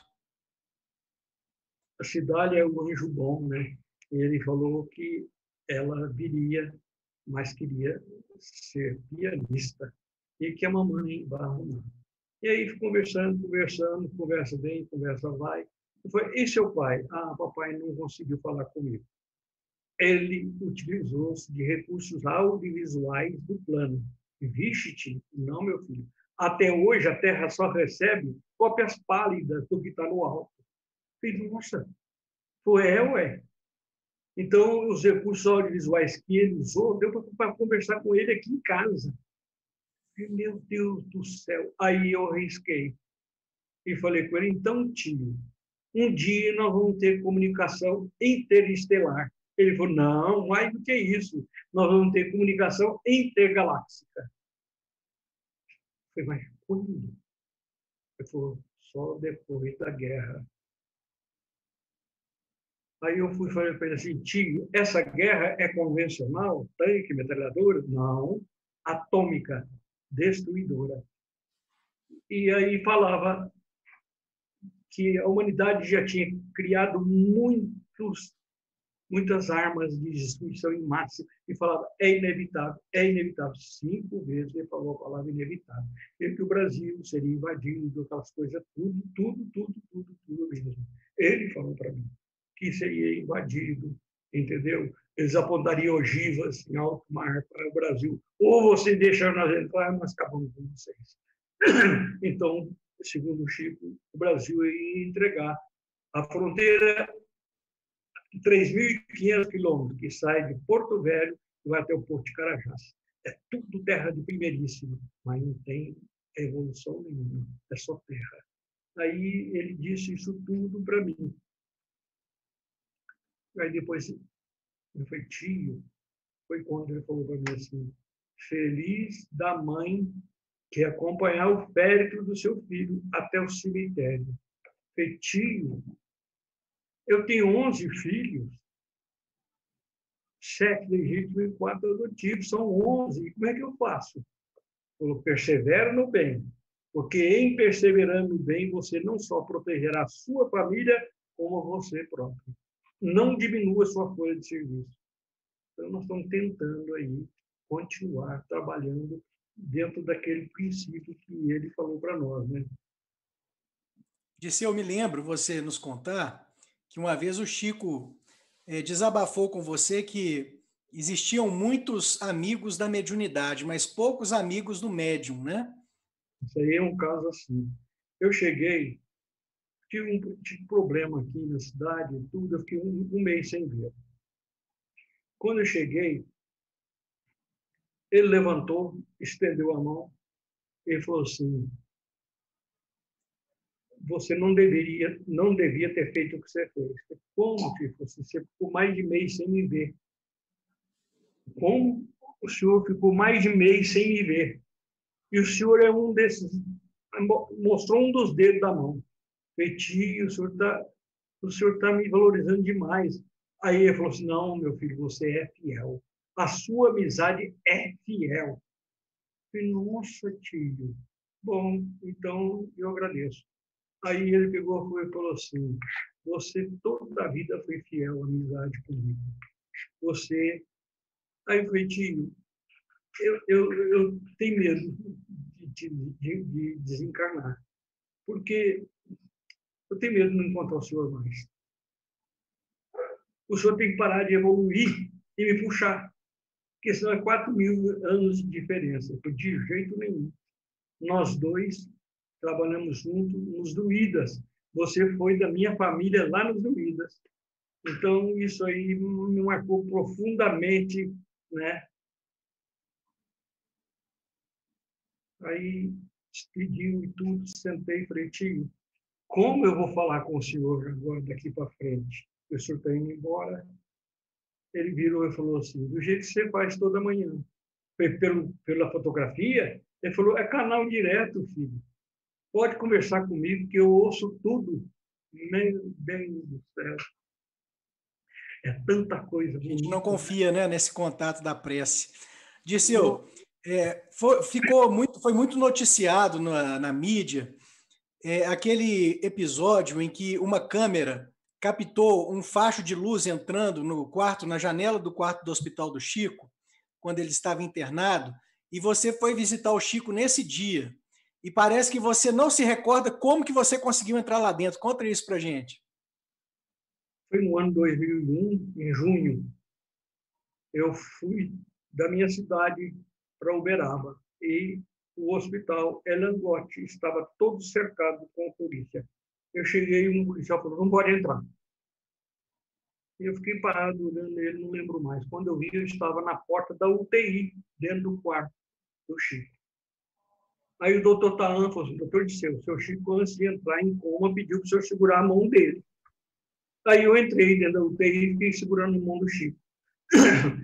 A Cidália é um anjo bom, né? Ele falou que ela viria, mas queria ser pianista. E que a mamãe vai arrumar. E aí, conversando, conversando, conversa bem, conversa vai. Eu falei, esse é o pai. Ah, papai não conseguiu falar comigo. Ele utilizou-se de recursos audiovisuais do plano. Viste-te? Não, meu filho. Até hoje, a Terra só recebe cópias pálidas do que está no alto. Filho, nossa, tu é, ué. Então, os recursos audiovisuais que ele usou, deu para conversar com ele aqui em casa. E, meu Deus do céu. Aí eu risquei. E falei com ele, então, tio, um dia nós vamos ter comunicação interestelar. Ele falou, não, mais do que isso. Nós vamos ter comunicação intergaláctica. Eu falei, mas quando? Ele falou, só depois da guerra. Aí eu fui falar para ele assim, tio, essa guerra é convencional? Tanque, metralhadora? Não. Atômica, destruidora. E aí falava que a humanidade já tinha criado muitos muitas armas de destruição em massa, e falava, é inevitável, é inevitável. Cinco vezes ele falou a palavra inevitável. Ele que o Brasil seria invadido, aquelas coisas, tudo, tudo, tudo, tudo, tudo mesmo. Ele falou para mim que seria invadido, entendeu? Eles apontariam ogivas em alto mar para o Brasil. Ou você deixa nós entrar, nós acabamos com vocês. Então, segundo o Chico, o Brasil ia entregar a fronteira três mil e quinhentos quilômetros, que sai de Porto Velho e vai até o Porto de Carajás. É tudo terra de primeiríssima, mas não tem evolução nenhuma, é só terra. Aí ele disse isso tudo para mim. Aí depois, eu falei, tio, foi quando ele falou para mim assim, feliz da mãe que acompanhar o féretro do seu filho até o cemitério. Eu falei, tio, eu tenho onze filhos, sete legítimos e quatro adotivos, são onze. E como é que eu faço? Eu persevero no bem, porque em perseverando no bem, você não só protegerá a sua família, como você próprio. Não diminua a sua folha de serviço. Então, nós estamos tentando aí continuar trabalhando dentro daquele princípio que ele falou para nós, né? Dirceu, eu me lembro você nos contar que uma vez o Chico é, desabafou com você que existiam muitos amigos da mediunidade, mas poucos amigos do médium, né? Isso aí é um caso assim. Eu cheguei, tive um tive problema aqui na cidade e tudo, eu fiquei um, um mês sem ver. Quando eu cheguei, ele levantou, estendeu a mão e falou assim, você não deveria, não devia ter feito o que você fez. Como, tipo, você ficou mais de mês sem me ver? Como o senhor ficou mais de mês sem me ver? E o senhor é um desses, mostrou um dos dedos da mão. Peti, o senhor está, o senhor está me valorizando demais. Aí ele falou assim, não, meu filho, você é fiel. A sua amizade é fiel. Eu falei, nossa, tio. Bom, então eu agradeço. Aí ele pegou e falou assim, você toda a vida foi fiel à amizade comigo. Você... Aí eu falei, tio, eu, eu, eu tenho medo de, de, de desencarnar, porque eu tenho medo de não encontrar o senhor mais. O senhor tem que parar de evoluir e me puxar, porque senão é quatro mil anos de diferença. Eu falei, de jeito nenhum. Nós dois... trabalhamos junto nos Duídas. Você foi da minha família lá nos Duídas. Então, isso aí me marcou profundamente, né? Aí, despediu e tudo, sentei pretinho. Como eu vou falar com o senhor agora, daqui para frente? O senhor está indo embora. Ele virou e falou assim, do jeito que você faz toda manhã. Pelo, pela fotografia, ele falou, é canal direto, filho. Pode conversar comigo, que eu ouço tudo. Meu Deus do céu. É tanta coisa. A gente não confia, né, nesse contato da prece. Dirceu, é, foi, ficou muito, foi muito noticiado na, na mídia é, aquele episódio em que uma câmera captou um facho de luz entrando no quarto, na janela do quarto do Hospital do Chico, quando ele estava internado, e você foi visitar o Chico nesse dia. E parece que você não se recorda como que você conseguiu entrar lá dentro. Conta isso para a gente. foi no ano dois mil e um, em junho, eu fui da minha cidade para Uberaba e o hospital Elangote estava todo cercado com polícia. Eu cheguei e um policial falou, não pode entrar. E eu fiquei parado olhando ele, não lembro mais. Quando eu vi, eu estava na porta da U T I, dentro do quarto do Chico. Aí o doutor Talan falou assim, doutor Dirceu, o seu Chico, antes de entrar em coma, pediu para o senhor segurar a mão dele. Aí eu entrei dentro da U T I e fiquei segurando a mão do Chico.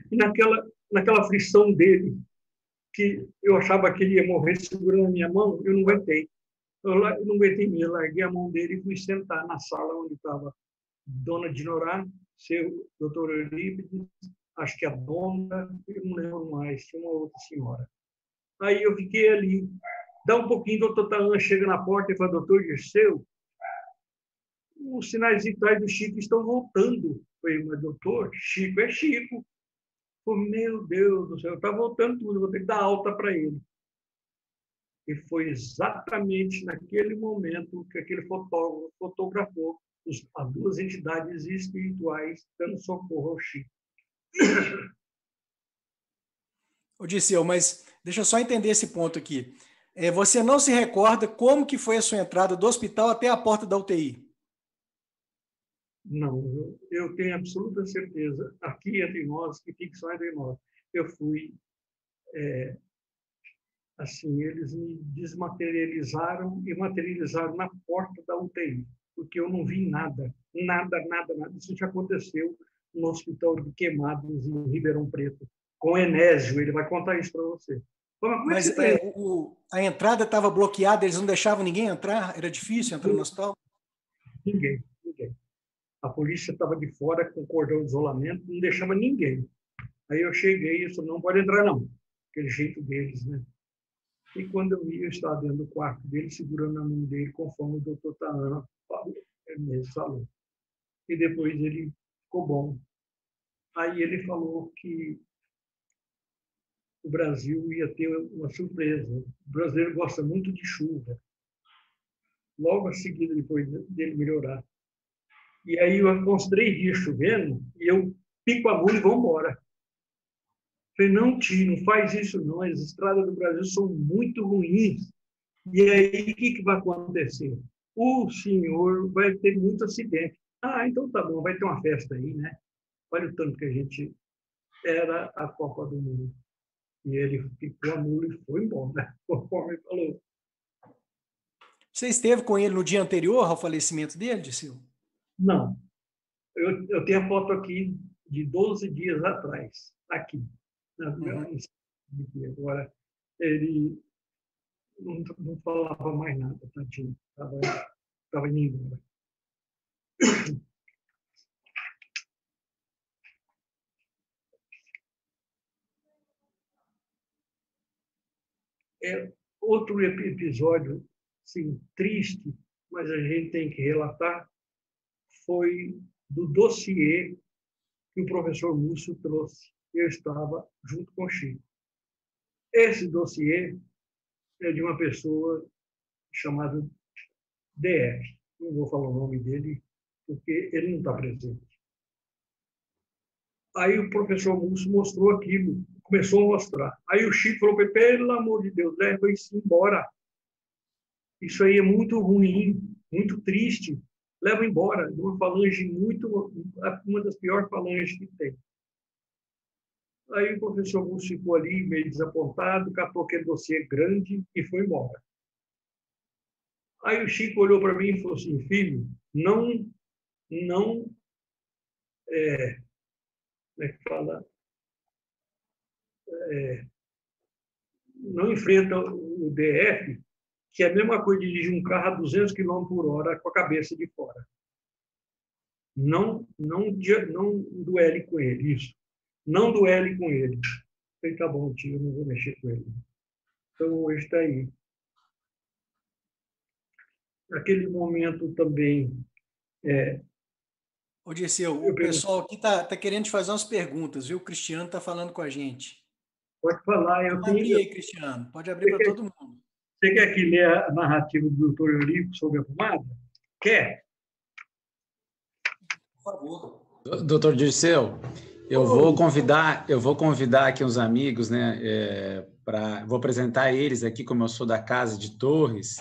E naquela, naquela aflição dele, que eu achava que ele ia morrer segurando a minha mão, eu não aguentei. Eu não aguentei mesmo, larguei a mão dele e fui sentar na sala onde estava dona Dinorá, seu doutor Eurípides, acho que a dona, eu não lembro mais, tinha uma outra senhora. Aí eu fiquei ali. Dá um pouquinho, o doutor Talan chega na porta e fala, doutor Dirceu, os sinais vitais do Chico estão voltando. Eu falei, mas doutor, Chico é Chico. Eu falei, meu Deus do céu, está voltando tudo, eu vou ter que dar alta para ele. E foi exatamente naquele momento que aquele fotógrafo fotografou as duas entidades espirituais dando socorro ao Chico. Ô Dirceu, mas deixa eu só entender esse ponto aqui. É, você não se recorda como que foi a sua entrada do hospital até a porta da U T I? Não, eu, eu tenho absoluta certeza, aqui entre nós, que fica só entre nós. Eu fui, é, assim, eles me desmaterializaram e materializaram na porta da U T I, porque eu não vi nada, nada, nada, nada. Isso já aconteceu no Hospital de Queimados, em Ribeirão Preto, com Enésio, ele vai contar isso para você. Mas, Mas é é, o, a entrada estava bloqueada, eles não deixavam ninguém entrar? Era difícil entrar no hospital? Ninguém, ninguém. A polícia estava de fora com cordão de isolamento, não deixava ninguém. Aí eu cheguei e disse, não pode entrar não, aquele jeito deles, né? E quando eu vi, eu estava dentro do quarto dele, segurando a mão dele, conforme o doutor Taana falou, ele mesmo falou. E depois ele ficou bom. Aí ele falou que o Brasil ia ter uma surpresa. O brasileiro gosta muito de chuva. Logo a seguir, depois dele melhorar. E aí, eu uns três dias chovendo, e eu pico a mula e vou embora. Falei, não, tio, não faz isso não, as estradas do Brasil são muito ruins. E aí, o que, que vai acontecer? O senhor vai ter muito acidente. Ah, então tá bom, vai ter uma festa aí, né? Olha o tanto que a gente era a Copa do Mundo. E ele ficou a mula e foi embora, conforme ele falou. Você esteve com ele no dia anterior ao falecimento dele, Dirceu? Não. Eu, eu tenho a foto aqui de doze dias atrás, aqui. Uhum. Agora, ele não, não falava mais nada, tadinho. Estava indo embora. É outro episódio assim, triste, mas a gente tem que relatar, foi do dossiê que o professor Múcio trouxe. Eu estava junto com o Chico. Esse dossiê é de uma pessoa chamada D F. Não vou falar o nome dele, porque ele não está presente. Aí o professor Múcio mostrou aquilo, começou a mostrar. Aí o Chico falou, pelo amor de Deus, leva isso embora. Isso aí é muito ruim, muito triste. Leva embora. Uma falange muito... Uma das piores falanges que tem. Aí o professor Múcio ficou ali, meio desapontado, catou aquele dossiê grande e foi embora. Aí o Chico olhou para mim e falou assim, filho, não, não, é, como é que fala? É, não enfrenta o D F, que é a mesma coisa de dirigir um carro a duzentos quilômetros por hora com a cabeça de fora. Não, não, não duele com ele, isso. Não duele com ele. Falei, tá bom, tio, eu não vou mexer com ele. Então, hoje está aí. Naquele momento também... É... Ô, Dirceu, o pessoal aqui está tá querendo te fazer umas perguntas, viu? O Cristiano está falando com a gente. Pode falar. Eu Pode tenho... abrir aí, Cristiano. Pode abrir para todo mundo. Você quer que leia a narrativa do doutor Eurico sobre a pomada? Quer? por favor. Doutor Dirceu, eu Oi. vou convidar, eu vou convidar aqui uns amigos, né? É, pra, vou apresentar eles aqui, como eu sou da Casa de Torres.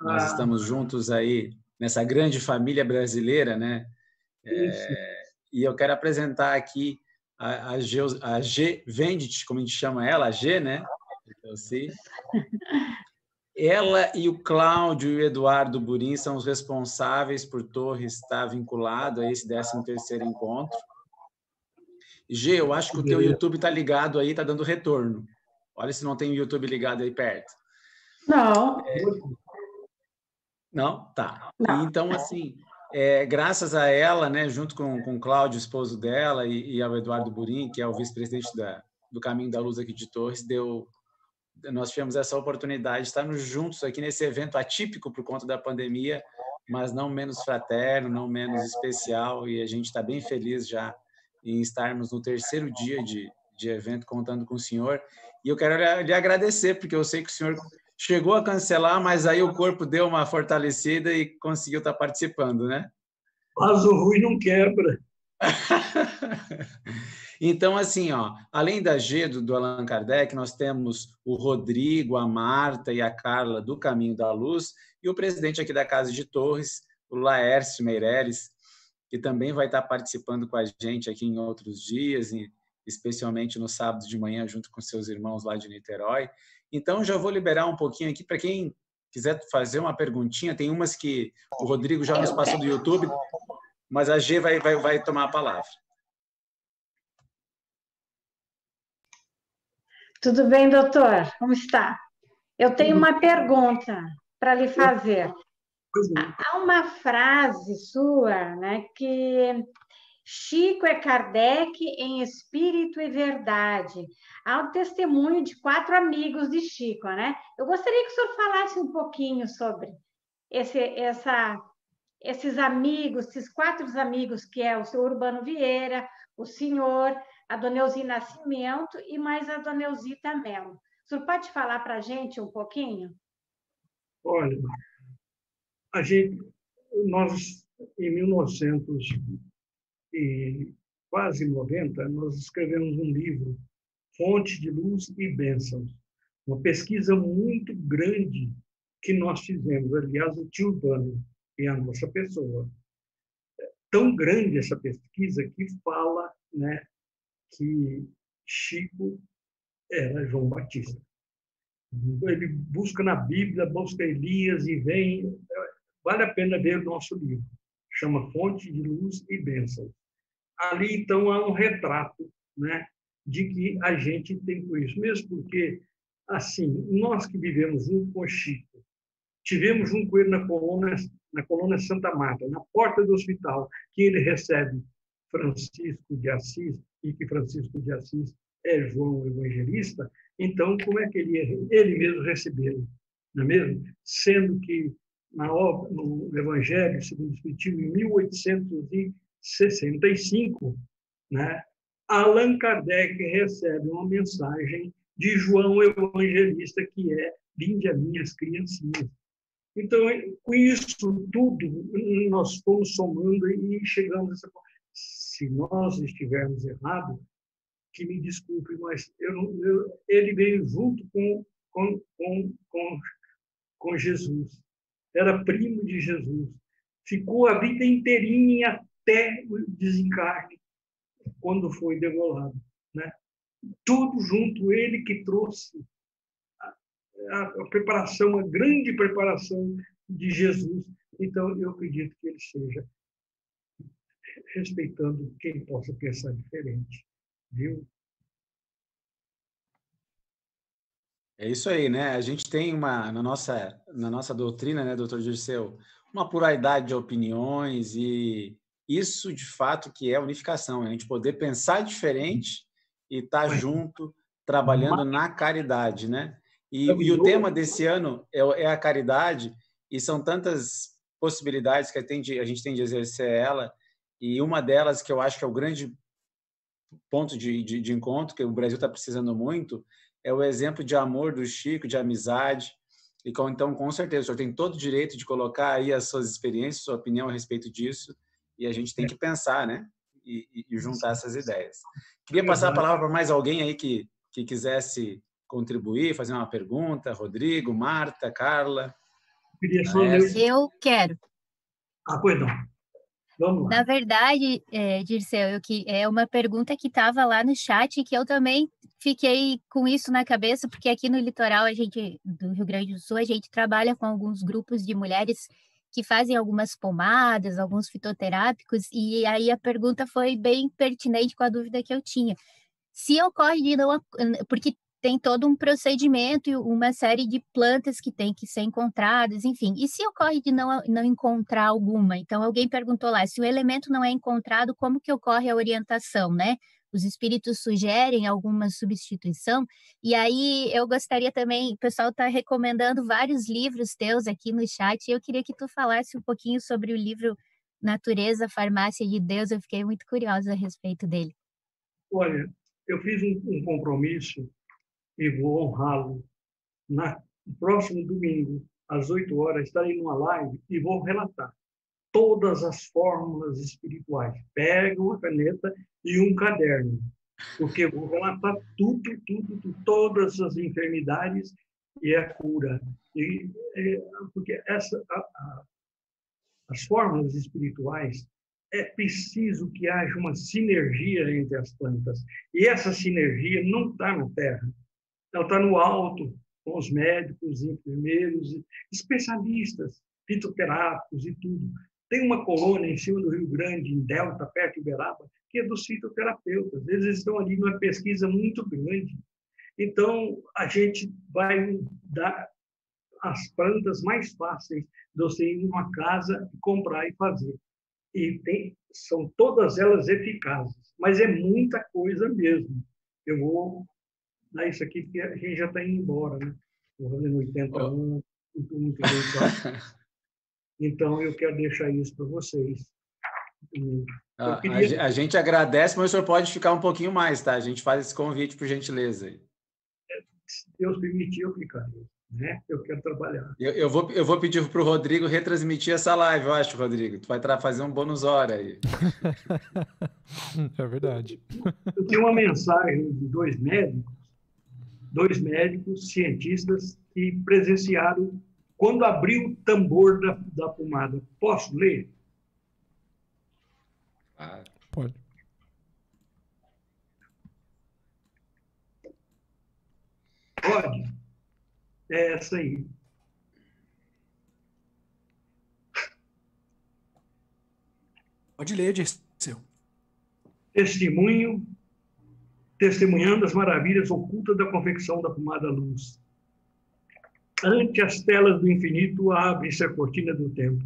Ah. Nós estamos juntos aí nessa grande família brasileira, né? É, e eu quero apresentar aqui a, a, Ge, a G. Wendt, como a gente chama ela, a G, né? Eu sei. Ela e o Cláudio e o Eduardo Burin são os responsáveis por Torres estar vinculado a esse décimo terceiro encontro. G, eu acho que o teu YouTube está ligado aí, está dando retorno. Olha se não tem o YouTube ligado aí perto. Não. É... Não? Tá. Não. Então, assim, é, graças a ela, né, junto com, com o Cláudio, esposo dela, e, e ao Eduardo Burin, que é o vice-presidente da, do Caminho da Luz aqui de Torres, deu... nós tivemos essa oportunidade de estarmos juntos aqui nesse evento atípico por conta da pandemia, mas não menos fraterno, não menos especial, e a gente está bem feliz já em estarmos no terceiro dia de, de evento contando com o senhor. E eu quero lhe agradecer, porque eu sei que o senhor chegou a cancelar, mas aí o corpo deu uma fortalecida e conseguiu estar participando, né? Mas o ruim não quebra. Então, assim, ó, além da G do, do Allan Kardec, nós temos o Rodrigo, a Marta e a Carla do Caminho da Luz, e o presidente aqui da Casa de Torres, o Laércio Meirelles, que também vai estar participando com a gente aqui em outros dias, e especialmente no sábado de manhã, junto com seus irmãos lá de Niterói. Então, já vou liberar um pouquinho aqui para quem quiser fazer uma perguntinha. Tem umas que o Rodrigo já nos passou do YouTube, mas a G vai, vai, vai tomar a palavra. Tudo bem, doutor? Como está? Eu tenho uma pergunta para lhe fazer. Há uma frase sua, né, que Chico é Kardec em espírito e verdade. Há um testemunho de quatro amigos de Chico, né? Eu gostaria que o senhor falasse um pouquinho sobre esse, essa... esses amigos, esses quatro amigos, que é o seu Urbano Vieira, o senhor, a Dona Elzi Nascimento e mais a Dona Elzi também. O senhor pode falar para a gente um pouquinho? Olha, a gente, nós, em mil novecentos e quase noventa, nós escrevemos um livro, Fonte de Luz e Bênçãos, uma pesquisa muito grande que nós fizemos, aliás, o tio Urbano, e a nossa pessoa. É tão grande essa pesquisa que fala, né, que Chico era João Batista. Ele busca na Bíblia, busca Elias e vem... Vale a pena ver o nosso livro. Chama Fonte de Luz e Bênção. Ali, então, há um retrato, né, de que a gente tem com isso. Mesmo porque, assim, nós que vivemos junto com Chico, tivemos junto com ele na colônia, na Colônia Santa Marta, na porta do hospital, que ele recebe Francisco de Assis, e que Francisco de Assis é João Evangelista. Então, como é que ele ia, ele mesmo recebeu, não é mesmo? Sendo que na obra, no Evangelho segundo o Espiritismo, em mil oitocentos e sessenta e cinco, né, Allan Kardec recebe uma mensagem de João Evangelista, que é: vinde a minhas criancinhas. Então, com isso tudo, nós fomos somando e chegamos a essa coisa. Se nós estivermos errados, que me desculpe, mas eu não, eu, ele veio junto com, com, com, com Jesus. Era primo de Jesus. Ficou a vida inteirinha até o desencarne, quando foi degolado, né? Tudo junto, ele que trouxe a preparação, a grande preparação de Jesus. Então, eu acredito que ele seja, respeitando quem possa pensar diferente, viu? É isso aí, né? A gente tem uma, na nossa, na nossa doutrina, né, doutor Dirceu, uma pluralidade de opiniões, e isso, de fato, que é unificação, a gente poder pensar diferente e estar junto, trabalhando na caridade, né? E, e o tema desse ano é, é a caridade, e são tantas possibilidades que a gente tem de exercer ela, e uma delas, que eu acho que é o grande ponto de, de, de encontro, que o Brasil está precisando muito, é o exemplo de amor do Chico, de amizade. E então, com certeza, o senhor tem todo o direito de colocar aí as suas experiências, sua opinião a respeito disso, e a gente tem que pensar, né? E, e juntar essas ideias. Queria passar a palavra para mais alguém aí que, que quisesse contribuir, fazer uma pergunta. Rodrigo, Marta, Carla. Eu quero. Ah, pois não. Vamos lá. Na verdade, é, Dirceu, eu que, é uma pergunta que estava lá no chat e que eu também fiquei com isso na cabeça, porque aqui no litoral a gente, do Rio Grande do Sul, a gente trabalha com alguns grupos de mulheres que fazem algumas pomadas, alguns fitoterápicos, e aí a pergunta foi bem pertinente com a dúvida que eu tinha. Se ocorre de não... Porque tem todo um procedimento e uma série de plantas que tem que ser encontradas, enfim. E se ocorre de não, não encontrar alguma? Então, alguém perguntou lá, se o elemento não é encontrado, como que ocorre a orientação, né? Os espíritos sugerem alguma substituição, e aí eu gostaria também, o pessoal está recomendando vários livros teus aqui no chat, e eu queria que tu falasse um pouquinho sobre o livro Natureza, Farmácia de Deus, eu fiquei muito curiosa a respeito dele. Olha, eu fiz um, um compromisso, e vou honrá-lo, na próximo domingo, às oito horas, estarei numa live e vou relatar todas as fórmulas espirituais. Pega uma caneta e um caderno, porque eu vou relatar tudo, tudo, tudo, todas as enfermidades e a cura. E, é, porque essa, a, a, as fórmulas espirituais, é preciso que haja uma sinergia entre as plantas. E essa sinergia não está na terra, ela está no alto, com os médicos, enfermeiros, especialistas, fitoterápicos e tudo. Tem uma colônia em cima do Rio Grande, em Delta, perto de Uberaba, que é dos fitoterapeutas. Eles estão ali numa pesquisa muito grande. Então, a gente vai dar as plantas mais fáceis de você ir numa casa, comprar e fazer. E tem, são todas elas eficazes, mas é muita coisa mesmo. Eu vou dar isso aqui, porque a gente já está indo embora, né? Vou fazendo oitenta anos, muito, muito bem. Então, eu quero deixar isso para vocês. Ah, queria... A gente agradece, mas o senhor pode ficar um pouquinho mais, tá? A gente faz esse convite, por gentileza. Se Deus permitir, eu ficar, né? Eu quero trabalhar. Eu, eu, vou, eu vou pedir para o Rodrigo retransmitir essa live, eu acho, Rodrigo. Tu vai fazer um bônus hora aí. É verdade. Eu tenho uma mensagem de dois médicos, dois médicos, cientistas, que presenciaram quando abriu o tambor da, da pomada. Posso ler? Ah, pode. Pode. É essa aí. Pode ler, Dirceu. Testemunho, testemunhando as maravilhas ocultas da confecção da pomada luz. Ante as telas do infinito abre-se a cortina do tempo,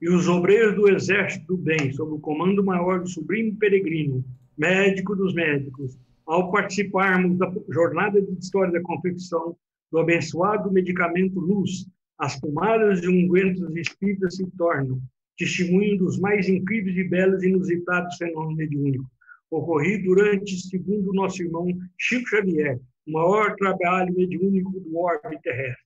e os obreiros do exército do bem, sob o comando maior do sublime peregrino, médico dos médicos, ao participarmos da jornada de história da confecção do abençoado medicamento luz, as pomadas e ungüentos espíritas se tornam testemunho dos mais incríveis e belos e inusitados fenômenos mediúnicos, ocorrido durante, segundo nosso irmão Chico Xavier, o maior trabalho mediúnico do orbe terrestre.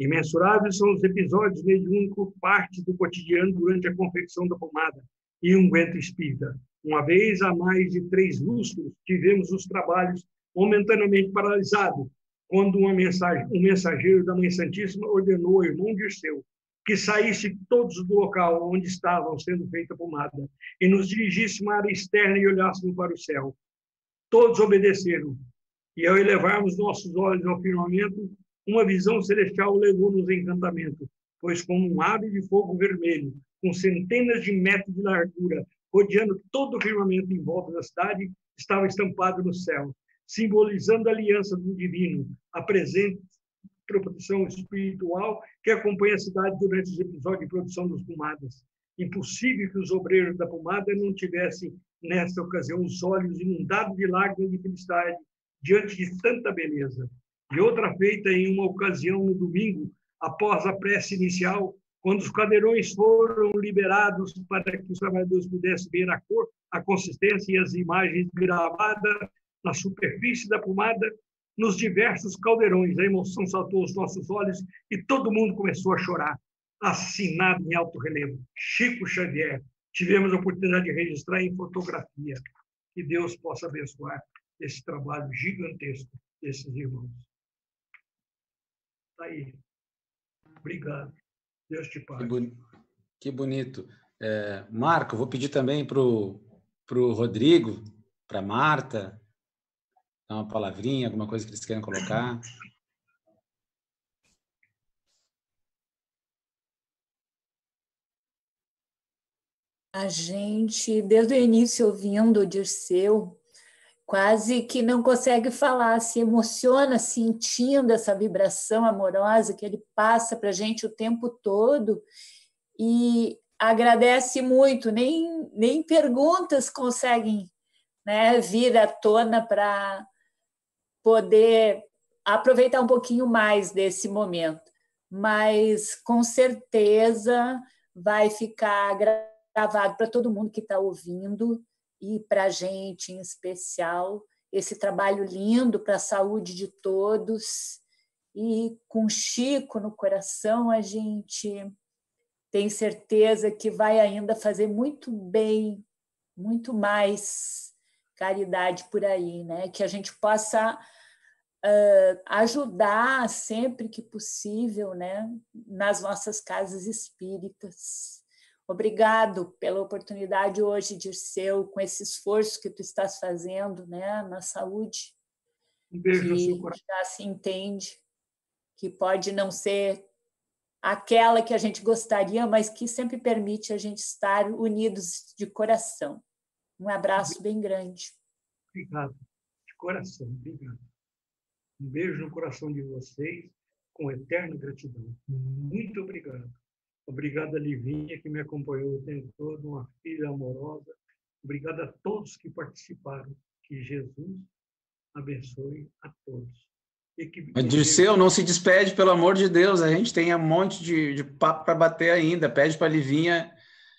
Imensuráveis são os episódios mediúnicos, parte do cotidiano durante a confecção da pomada e unguento espírita. Uma vez há mais de três lustros, tivemos os trabalhos momentaneamente paralisados, quando uma mensagem, um mensageiro da Mãe Santíssima ordenou ao irmão Dirceu que saísse todos do local onde estavam sendo feita a pomada e nos dirigíssemos à área externa e olhássemos para o céu. Todos obedeceram, e ao elevarmos nossos olhos ao firmamento, uma visão celestial levou-nos em encantamento, pois como um ave de fogo vermelho, com centenas de metros de largura, rodeando todo o firmamento em volta da cidade, estava estampado no céu, simbolizando a aliança do divino, a presente proteção espiritual que acompanha a cidade durante os episódios de produção das pomadas. Impossível que os obreiros da pomada não tivessem, nesta ocasião, os olhos inundados de lágrimas de felicidade diante de tanta beleza. E outra feita em uma ocasião no domingo, após a prece inicial, quando os cadeirões foram liberados para que os trabalhadores pudessem ver a cor, a consistência e as imagens gravadas na superfície da pomada, nos diversos caldeirões. A emoção saltou aos nossos olhos e todo mundo começou a chorar, assinado em alto relevo. Chico Xavier, tivemos a oportunidade de registrar em fotografia. Que Deus possa abençoar esse trabalho gigantesco desses irmãos. Está aí. Obrigado. Deus te pague. Que, boni que bonito. É, Marco, vou pedir também para o Rodrigo, para a Marta, dar uma palavrinha, alguma coisa que eles queiram colocar. A gente, desde o início, ouvindo o Dirceu, quase que não consegue falar, se emociona, sentindo essa vibração amorosa que ele passa para a gente o tempo todo e agradece muito, nem, nem perguntas conseguem, né, vir à tona para poder aproveitar um pouquinho mais desse momento. Mas, com certeza, vai ficar agradável gravado para todo mundo que está ouvindo e para a gente em especial, esse trabalho lindo para a saúde de todos. E com Chico no coração, a gente tem certeza que vai ainda fazer muito bem, muito mais caridade por aí, né? Que a gente possa uh, ajudar sempre que possível, né? Nas nossas casas espíritas. Obrigado pela oportunidade hoje, Dirceu, com esse esforço que tu estás fazendo, né, na saúde. Um beijo no seu coração. Já se entende que pode não ser aquela que a gente gostaria, mas que sempre permite a gente estar unidos de coração. Um abraço bem grande. Obrigado. De coração, obrigado. Um beijo no coração de vocês, com eterna gratidão. Muito obrigado. Obrigado a Livinha, que me acompanhou o tempo todo, uma filha amorosa. Obrigado a todos que participaram. Que Jesus abençoe a todos. E que... Dirceu, não se despede, pelo amor de Deus. A gente tem um monte de, de papo para bater ainda. Pede para a Livinha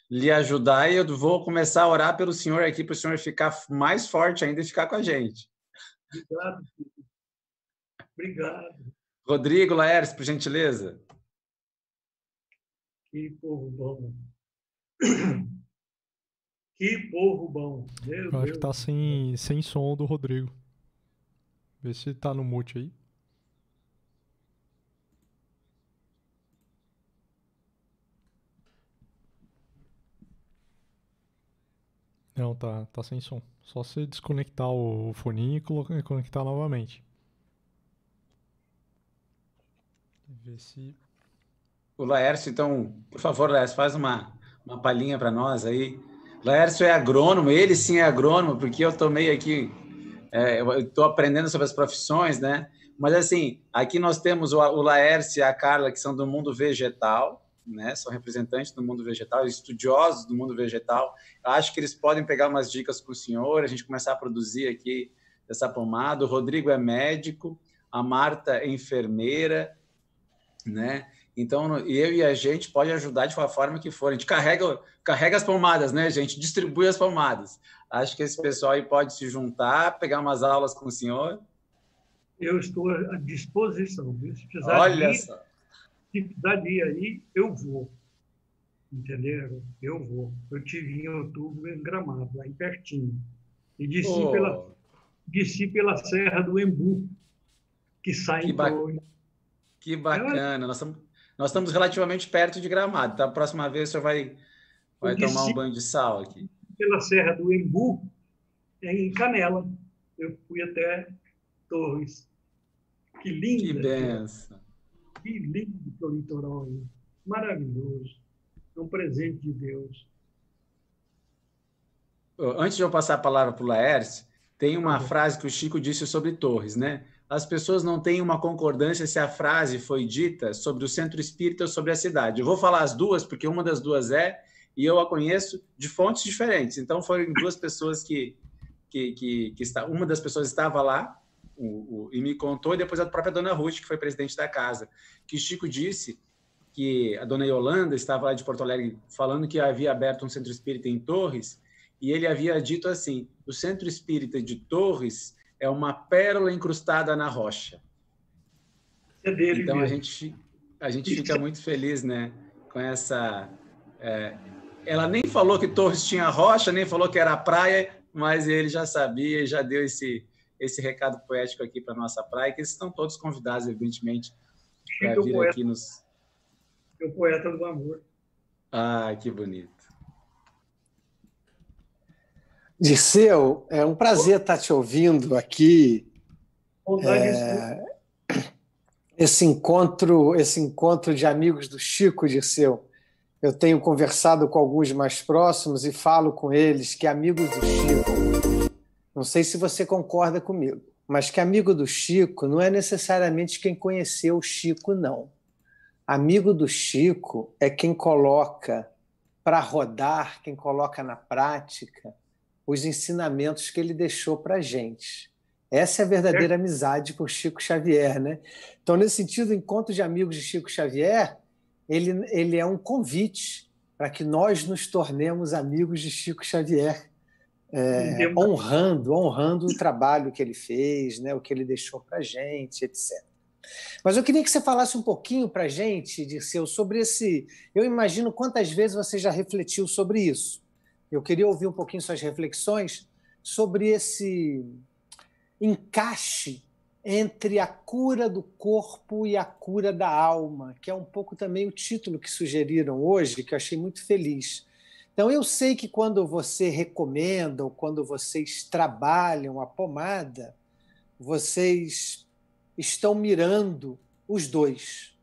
lhe ajudar e eu vou começar a orar pelo senhor aqui, para o senhor ficar mais forte ainda e ficar com a gente. Obrigado, filho. Obrigado. Rodrigo, Laércio, por gentileza. Que povo bom. Que povo bom. Meu Eu Deus. Acho que tá sem, sem som do Rodrigo. Vê se tá no mute aí. Não, tá, tá sem som. Só se desconectar o foninho e colocar, conectar novamente. Vê se... O Laércio, então, por favor, Laércio, faz uma, uma palhinha para nós aí. Laércio é agrônomo, ele sim é agrônomo, porque eu estou meio aqui, é, eu estou aprendendo sobre as profissões, né? Mas, assim, aqui nós temos o, o Laércio e a Carla, que são do mundo vegetal, né? São representantes do mundo vegetal, estudiosos do mundo vegetal. Eu acho que eles podem pegar umas dicas com o senhor, a gente começar a produzir aqui essa pomada. O Rodrigo é médico, a Marta é enfermeira, né? Então, eu e a gente pode ajudar de qualquer forma que for. A gente carrega, carrega as pomadas, né, gente? Distribui as pomadas. Acho que esse pessoal aí pode se juntar, pegar umas aulas com o senhor. Eu estou à disposição. Se precisar, Olha ir, só. Se precisar de ir aí, eu vou. Entenderam? Eu vou. Eu estive em outubro em Gramado, lá em pertinho. E desci, oh. pela, desci pela Serra do Embu, que sai que em ba... Que bacana. É. Nós estamos... Nós estamos relativamente perto de Gramado, tá? A próxima vez o senhor vai, vai tomar um banho de sal aqui. Pela Serra do Embu, em Canela. Eu fui até Torres. Que lindo! Que benção! Que lindo o litoral! Maravilhoso! É um presente de Deus. Antes de eu passar a palavra para o Laércio, tem uma é. frase que o Chico disse sobre Torres, né? As pessoas não têm uma concordância se a frase foi dita sobre o centro espírita ou sobre a cidade. Eu vou falar as duas, porque uma das duas é, e eu a conheço de fontes diferentes. Então, foram duas pessoas que... que, que, que está, uma das pessoas estava lá o, o, e me contou, e depois a própria dona Ruth, que foi presidente da casa, que Chico disse que a dona Yolanda estava lá de Porto Alegre falando que havia aberto um centro espírita em Torres, e ele havia dito assim, o centro espírita de Torres... é uma pérola incrustada na rocha. É dele, então, mesmo. a gente, a gente fica muito feliz, né, com essa... É, Ela nem falou que Torres tinha rocha, nem falou que era praia, mas ele já sabia e já deu esse, esse recado poético aqui para a nossa praia, que estão todos convidados, evidentemente, para vir poeta. Aqui nos... E o poeta do amor. Ah, que bonito. Dirceu, é um prazer estar te ouvindo aqui. É, esse encontro, esse encontro de amigos do Chico, Dirceu. Eu tenho conversado com alguns mais próximos e falo com eles que amigos do Chico, não sei se você concorda comigo, mas que amigo do Chico não é necessariamente quem conheceu o Chico, não. Amigo do Chico é quem coloca para rodar, quem coloca na prática os ensinamentos que ele deixou para a gente. Essa é a verdadeira amizade com Chico Xavier, né? Então, nesse sentido, o encontro de amigos de Chico Xavier, ele, ele é um convite para que nós nos tornemos amigos de Chico Xavier, é, honrando, honrando o trabalho que ele fez, né? O que ele deixou para a gente, etcétera. Mas eu queria que você falasse um pouquinho para a gente, Dirceu, sobre esse... Eu imagino quantas vezes você já refletiu sobre isso. Eu queria ouvir um pouquinho suas reflexões sobre esse encaixe entre a cura do corpo e a cura da alma, que é um pouco também o título que sugeriram hoje, que eu achei muito feliz. Então, eu sei que quando você recomenda ou quando vocês trabalham a pomada, vocês... estão mirando os dois.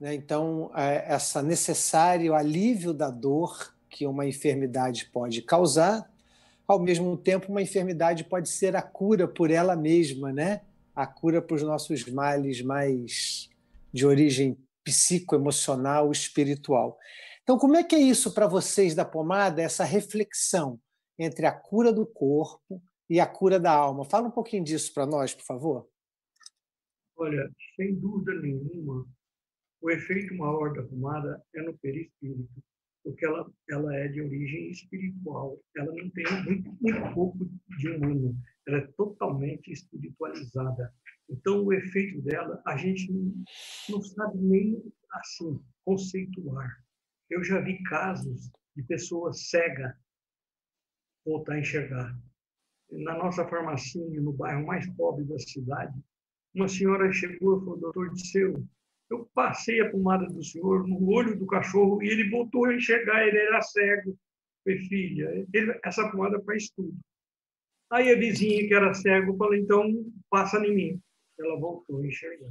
Então, esse necessário alívio da dor que uma enfermidade pode causar, ao mesmo tempo, uma enfermidade pode ser a cura por ela mesma, né? A cura para os nossos males mais de origem psicoemocional, espiritual. Então, como é que é isso para vocês da pomada, essa reflexão entre a cura do corpo e a cura da alma? Fala um pouquinho disso para nós, por favor. Olha, sem dúvida nenhuma, o efeito maior da pomada é no perispírito, porque ela, ela é de origem espiritual, ela não tem muito, muito pouco de humano, ela é totalmente espiritualizada. Então, o efeito dela, a gente não, não sabe nem, assim, conceituar. Eu já vi casos de pessoas cegas voltar a enxergar. Na nossa farmacinha, no bairro mais pobre da cidade, uma senhora chegou e falou: doutor Dirceu, eu passei a pomada do senhor no olho do cachorro e ele voltou a enxergar, ele era cego. Eu falei: filha, ele, essa pomada faz tudo. Aí a vizinha que era cego falou: então passa em mim. Ela voltou a enxergar.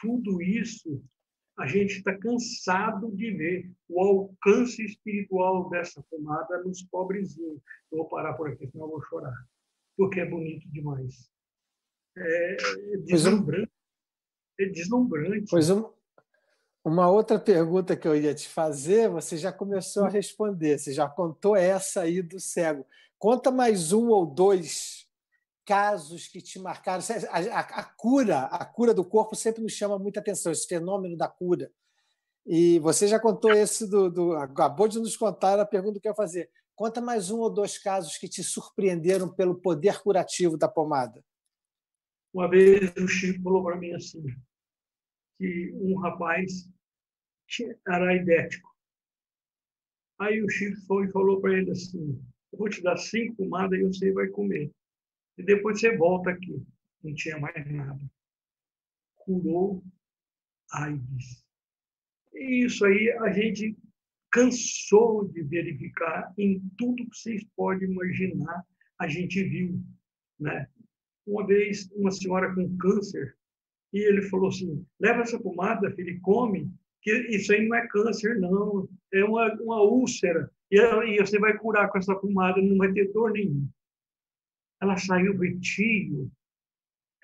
Tudo isso a gente está cansado de ver, o alcance espiritual dessa pomada nos pobrezinhos. Eu vou parar por aqui, senão eu vou chorar, porque é bonito demais. É deslumbrante. É deslumbrante. Pois um, uma outra pergunta que eu ia te fazer, você já começou a responder, você já contou essa aí do cego. Conta mais um ou dois casos que te marcaram. A, a, a cura, a cura do corpo sempre nos chama muita atenção, esse fenômeno da cura. E você já contou esse do... do acabou de nos contar a pergunta que eu ia fazer. Conta mais um ou dois casos que te surpreenderam pelo poder curativo da pomada. Uma vez o Chico falou para mim assim, que um rapaz era aidético. Aí o Chico foi e falou para ele assim: eu vou te dar cinco pomadas e você vai comer. E depois você volta aqui. Não tinha mais nada. Curou AIDS. E isso aí a gente cansou de verificar em tudo que vocês podem imaginar. A gente viu, né? Uma vez, uma senhora com câncer, e ele falou assim: leva essa pomada, filho, e come, que isso aí não é câncer, não, é uma, uma úlcera, e, ela, e você vai curar com essa pomada, não vai ter dor nenhuma. Ela saiu do tio,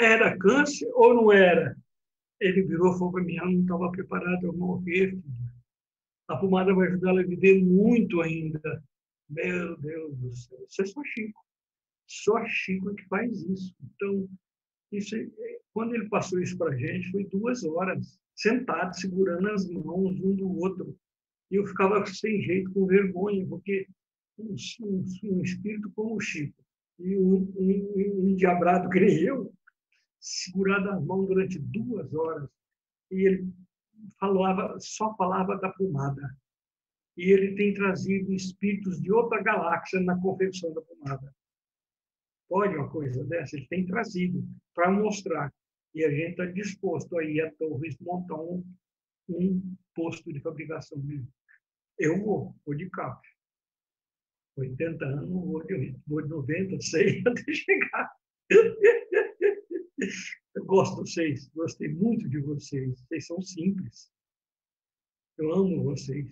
era câncer ou não era? Ele virou e falou para mim: ela não estava preparada, eu morrer, filho. A pomada vai ajudar ela a viver muito ainda. Meu Deus do céu, isso é só Chico. Só Chico que faz isso. Então, isso, quando ele passou isso para a gente, foi duas horas, sentado, segurando as mãos um do outro. E eu ficava sem jeito, com vergonha, porque um, um, um espírito como o Chico e um, um, um endiabrado, creio eu, segurado as mãos durante duas horas. E ele falava, só falava da pomada. e ele tem trazido espíritos de outra galáxia na confecção da pomada. Olha uma coisa dessa, ele tem trazido para mostrar. E a gente está disposto aí a Torres montar um, um posto de fabricação mesmo. Eu vou, vou de capa. oitenta anos, vou de, vou de noventa, sei, até chegar. Eu gosto de vocês, gostei muito de vocês. Vocês são simples. Eu amo vocês.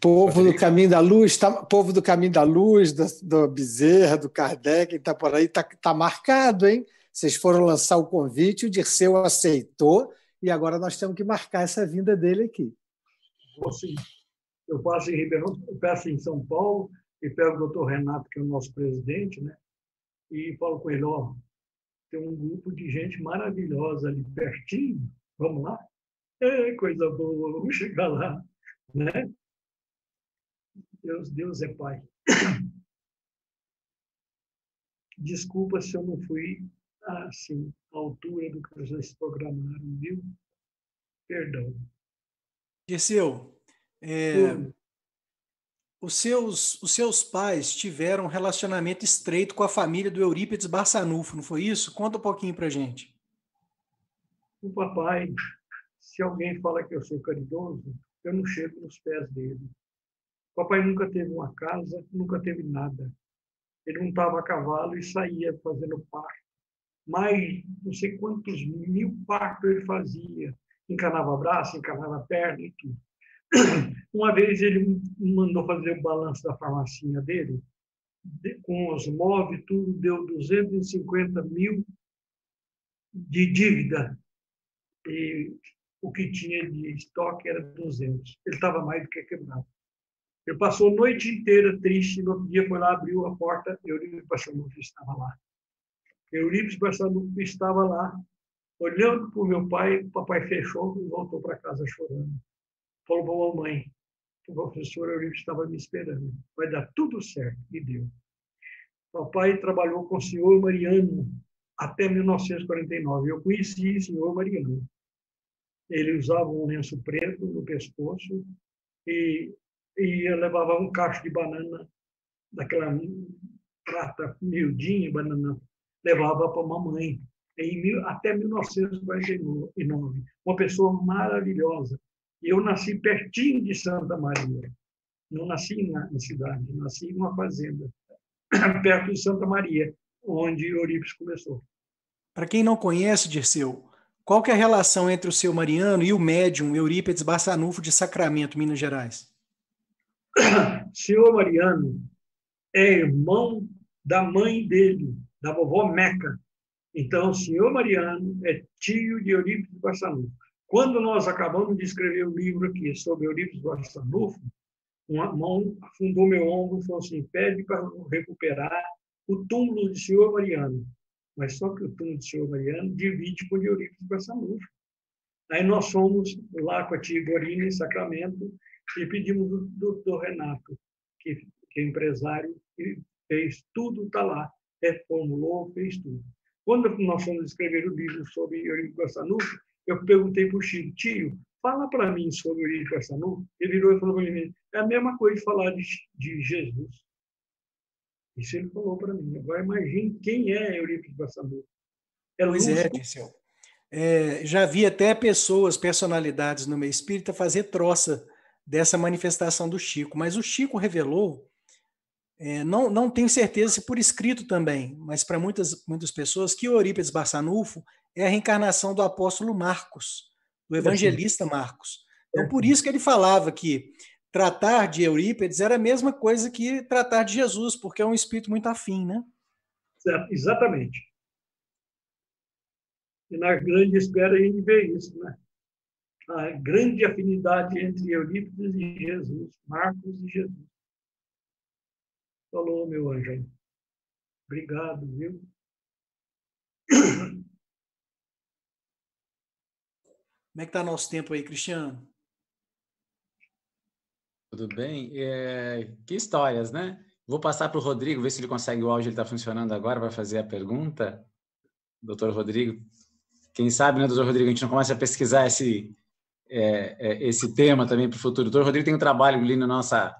Povo do Caminho da Luz, tá, povo do Caminho da Luz, do, do Bezerra, do Kardec, está por aí, está tá marcado, hein? Vocês foram lançar o convite, o Dirceu aceitou, e agora nós temos que marcar essa vinda dele aqui. Bom, sim. Eu passo em Ribeirão, eu peço em São Paulo, e pego o doutor Renato, que é o nosso presidente, né? E falo com ele, ó, tem um grupo de gente maravilhosa ali pertinho, vamos lá? É, coisa boa, vamos chegar lá, né? Deus, Deus é Pai. Desculpa se eu não fui assim, à altura do que vocês programaram, viu? Perdão. Dirceu, é, os, seus, os seus pais tiveram um relacionamento estreito com a família do Eurípedes Barsanulfo, não foi isso? Conta um pouquinho pra gente. O papai, se alguém fala que eu sou caridoso, eu não chego nos pés dele. Papai nunca teve uma casa, nunca teve nada. Ele montava a cavalo e saía fazendo parto. Mas não sei quantos mil partos ele fazia. Encanava braço, encanava perna e tudo. Uma vez ele mandou fazer o balanço da farmacinha dele, com os móveis, tudo, deu duzentos e cinquenta mil de dívida. E o que tinha de estoque era duzentos. Ele estava mais do que quebrado. Ele passou a noite inteira triste, no outro dia foi lá, abriu a porta, Eurípedes Barsanulfo estava lá. Eurípedes Barsanulfo estava lá, olhando para o meu pai, o papai fechou e voltou para casa chorando. Falou para a mamãe, o professor Eurípedes estava me esperando, vai dar tudo certo, e deu. Papai trabalhou com o senhor Mariano até mil novecentos e quarenta e nove, eu conheci o senhor Mariano. Ele usava um lenço preto no pescoço e... E eu levava um cacho de banana, daquela prata miudinha, banana, levava para a mamãe, em mil, até mil novecentos e quarenta e nove. Uma pessoa maravilhosa. E eu nasci pertinho de Santa Maria. Não nasci na, na cidade, nasci em uma fazenda, perto de Santa Maria, onde Eurípedes começou. Para quem não conhece, Dirceu, qual que é a relação entre o seu Mariano e o médium Eurípedes Barsanulfo de Sacramento, Minas Gerais? Senhor Mariano é irmão da mãe dele, da vovó Meca. Então, o senhor Mariano é tio de Eurípedes Barsanulfo. Quando nós acabamos de escrever um livro aqui sobre Eurípedes Barsanulfo, uma mão afundou meu ombro e falou assim, pede para recuperar o túmulo de senhor Mariano. Mas só que o túmulo de senhor Mariano divide com o de Eurípedes Barsanulfo. Aí nós fomos lá com a tia Gorina em Sacramento, e pedimos do, do, do Renato, que, que é empresário, que fez tudo, está lá, reformulou, fez tudo. Quando nós fomos escrever o livro sobre Eurípedes Barsanulfo, eu perguntei para o Chico, tio, fala para mim sobre Eurípedes Barsanulfo. Ele virou e falou para mim, é a mesma coisa de falar de, de Jesus. Isso ele falou para mim. Agora imagine quem é Eurípedes Barsanulfo. É pois Lúcio. É, Dirceu. É, já vi até pessoas, personalidades no meio espírita fazer troça dessa manifestação do Chico, mas o Chico revelou, é, não, não tenho certeza se por escrito também, mas para muitas, muitas pessoas, que Eurípedes Barsanulfo é a reencarnação do apóstolo Marcos, do evangelista Marcos. Então, por isso que ele falava que tratar de Eurípedes era a mesma coisa que tratar de Jesus, porque é um espírito muito afim, né? Certo, exatamente. E na grande espera a gente vê isso, né? A grande afinidade entre Eurípedes e Jesus, Marcos e Jesus. Falou, meu anjo. Obrigado, viu? Como é que está nosso tempo aí, Cristiano? Tudo bem? É... Que histórias, né? Vou passar para o Rodrigo, ver se ele consegue o áudio, ele está funcionando agora, vai fazer a pergunta. Doutor Rodrigo, Quem sabe, né, doutor Rodrigo, a gente não começa a pesquisar esse, é, é, esse tema também para o futuro. O doutor Rodrigo tem um trabalho ali no, nossa,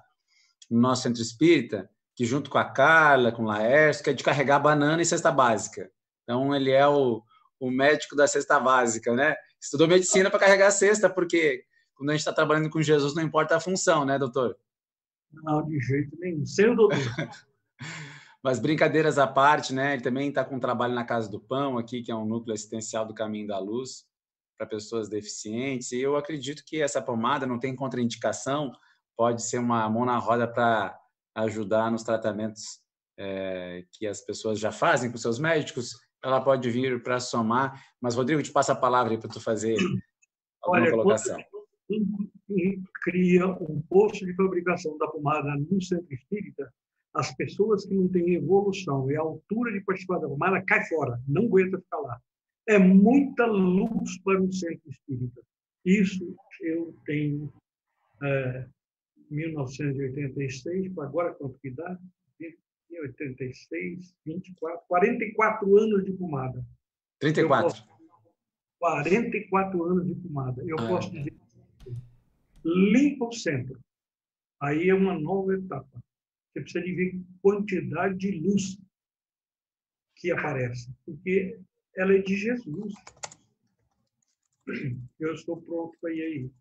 no nosso Centro Espírita, que junto com a Carla, com o Laércio, que é de carregar banana e cesta básica. Então, ele é o, o médico da cesta básica, né? Estudou medicina para carregar a cesta, porque quando a gente está trabalhando com Jesus, não importa a função, né, doutor? Não, de jeito nenhum. Sei, doutor. Mas brincadeiras à parte, né? Ele também está com um trabalho na Casa do Pão aqui, que é um núcleo assistencial do Caminho da Luz para pessoas deficientes. E eu acredito que essa pomada não tem contraindicação, pode ser uma mão na roda para ajudar nos tratamentos é, que as pessoas já fazem com seus médicos. Ela pode vir para somar. Mas, Rodrigo, te passo a palavra para tu fazer alguma Olha, colocação. Quando cria um posto de fabricação da pomada no Centro Espírita, as pessoas que não têm evolução e a altura de participar da pomada cai fora, não aguenta ficar lá. É muita luz para um Centro Espírita. Isso eu tenho é, mil novecentos e oitenta e seis, agora quanto que dá? Em oitenta e seis, vinte e quatro, quarenta e quatro anos de pomada. trinta e quatro. Posso, quarenta e quatro anos de pomada. Eu ah, posso dizer, limpa o centro. Aí é uma nova etapa. Você precisa de ver quantidade de luz que aparece, porque ela é de Jesus. Eu estou pronto para ir aí.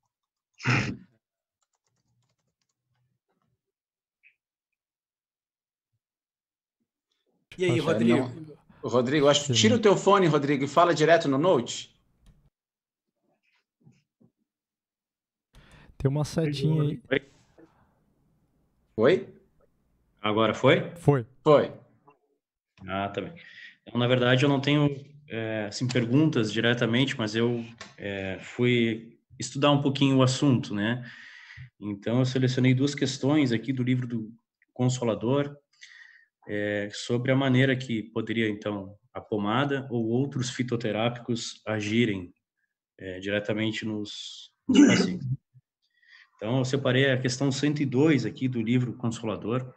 E aí, Poxa, Rodrigo? Não... Rodrigo, acho que tira o teu fone, Rodrigo, e fala direto no Note. Tem uma setinha aí. Oi? Oi? Agora foi? Foi. Foi. Ah, tá bem. Então, na verdade, eu não tenho é, assim, perguntas diretamente, mas eu é, fui estudar um pouquinho o assunto, né? Então, eu selecionei duas questões aqui do livro do Consolador, É, sobre a maneira que poderia, então, a pomada ou outros fitoterápicos agirem é, diretamente nos, nos pacientes. Então, eu separei a questão cento e dois aqui do livro Consolador,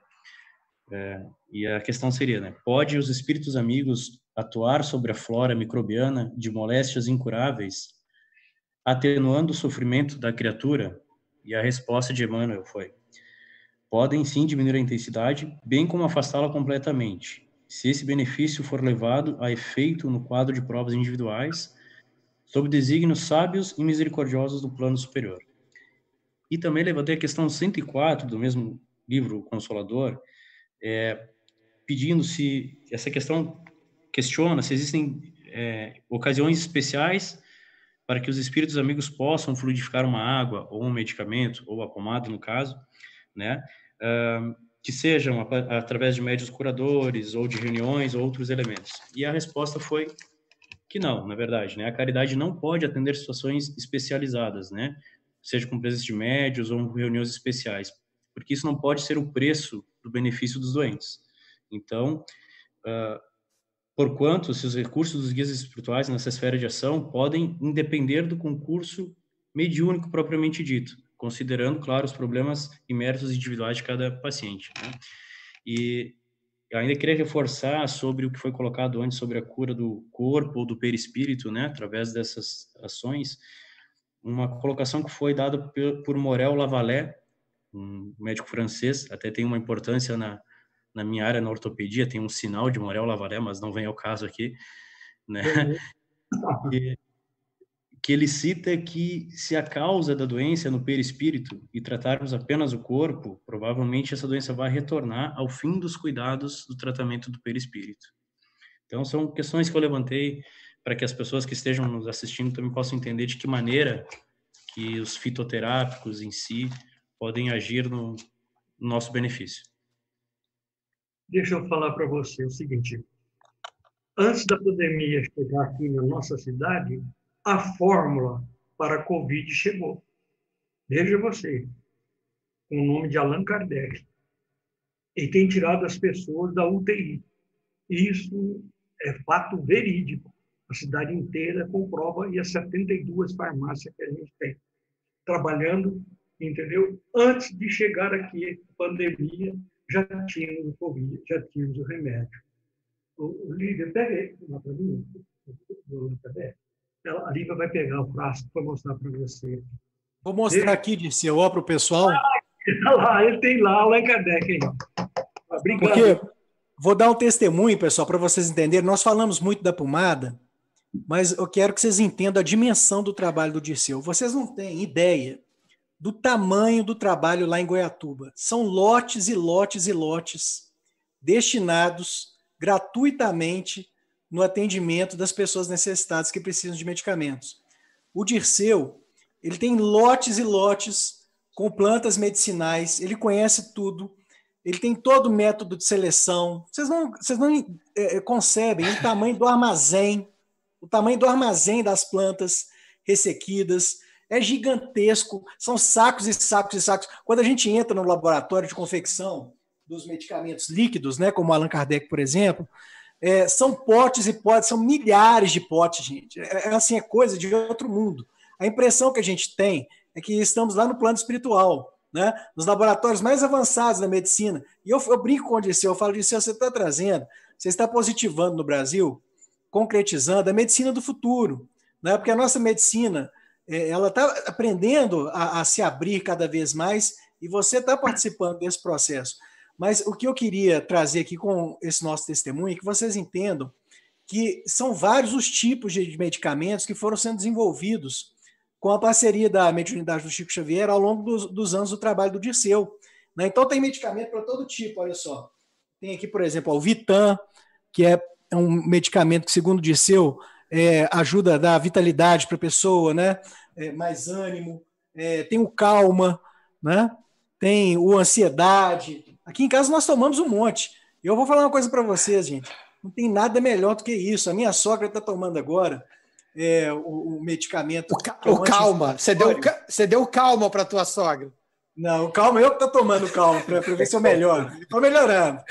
é, e a questão seria, né, pode os espíritos amigos atuar sobre a flora microbiana de moléstias incuráveis, atenuando o sofrimento da criatura? E a resposta de Emmanuel foi: podem sim diminuir a intensidade, bem como afastá-la completamente, se esse benefício for levado a efeito no quadro de provas individuais, sob desígnios sábios e misericordiosos do plano superior. E também levantei a questão cento e quatro do mesmo livro Consolador, é, pedindo se, essa questão questiona se existem é, ocasiões especiais para que os espíritos amigos possam fluidificar uma água, ou um medicamento, ou a pomada, no caso, né? Uh, que sejam a, através de médios curadores ou de reuniões ou outros elementos. E a resposta foi que não, na verdade, né? A caridade não pode atender situações especializadas, né? Seja com presença de médios ou reuniões especiais, porque isso não pode ser o preço do benefício dos doentes. Então, uh, porquanto, se os recursos dos guias espirituais nessa esfera de ação podem independer do concurso mediúnico propriamente dito, considerando, claro, os problemas e méritos individuais de cada paciente, né? E ainda queria reforçar sobre o que foi colocado antes sobre a cura do corpo ou do perispírito, né, através dessas ações, uma colocação que foi dada por Morel Lavallée, um médico francês, até tem uma importância na, na minha área, na ortopedia, tem um sinal de Morel Lavallée, mas não vem ao caso aqui, né? É. E, que ele cita que se a causa da doença é no perispírito e tratarmos apenas o corpo, provavelmente essa doença vai retornar ao fim dos cuidados do tratamento do perispírito. Então, são questões que eu levantei para que as pessoas que estejam nos assistindo também possam entender de que maneira que os fitoterápicos em si podem agir no nosso benefício. Deixa eu falar para você o seguinte. Antes da pandemia chegar aqui na nossa cidade, a fórmula para a Covid chegou. Veja você, com o nome de Allan Kardec. E tem tirado as pessoas da U T I. Isso é fato verídico. A cidade inteira comprova e as setenta e duas farmácias que a gente tem. Trabalhando, entendeu? Antes de chegar aqui, a pandemia, já tínhamos o Covid, já tínhamos o remédio. O Lívia, pega aí, o Allan Kardec. ela, a Lívia vai pegar o frasco para mostrar para você. Vou mostrar ele... aqui, Dirceu, ó, para o pessoal. Ah, lá, ele tem lá, lá em Kardec. Obrigado. Vou dar um testemunho, pessoal, para vocês entenderem. Nós falamos muito da pomada, mas eu quero que vocês entendam a dimensão do trabalho do Dirceu. Vocês não têm ideia do tamanho do trabalho lá em Goiatuba. São lotes e lotes e lotes destinados gratuitamente no atendimento das pessoas necessitadas que precisam de medicamentos. O Dirceu, ele tem lotes e lotes com plantas medicinais, ele conhece tudo, ele tem todo o método de seleção. Vocês não, vocês não é, concebem o tamanho do armazém, o tamanho do armazém das plantas ressequidas. É gigantesco, são sacos e sacos e sacos. Quando a gente entra no laboratório de confecção dos medicamentos líquidos, né, como Allan Kardec, por exemplo, é, são potes e potes, são milhares de potes, gente. É, assim, é coisa de outro mundo. A impressão que a gente tem é que estamos lá no plano espiritual, né, nos laboratórios mais avançados da medicina. E eu, eu brinco com o Dirceu, eu falo, Dirceu, você está trazendo, você está positivando no Brasil, concretizando a medicina do futuro, né? Porque a nossa medicina, é, ela está aprendendo a, a se abrir cada vez mais e você está participando desse processo. Mas o que eu queria trazer aqui com esse nosso testemunho é que vocês entendam que são vários os tipos de medicamentos que foram sendo desenvolvidos com a parceria da mediunidade do Chico Xavier ao longo dos, dos anos do trabalho do Dirceu, né? Então, tem medicamento para todo tipo, olha só. Tem aqui, por exemplo, ó, o Vitam, que é um medicamento que, segundo o Dirceu, é, ajuda a dar vitalidade para a pessoa, né? É, mais ânimo. É, tem o Calma, né? Tem o Ansiedade. Aqui em casa nós tomamos um monte. E eu vou falar uma coisa para vocês, gente. Não tem nada melhor do que isso. A minha sogra está tomando agora... É, o, o medicamento. O, ca o calma. Você deu, você deu calma para tua sogra? Não, o calma, eu que estou tomando calma para ver se eu melhoro. Estou melhorando.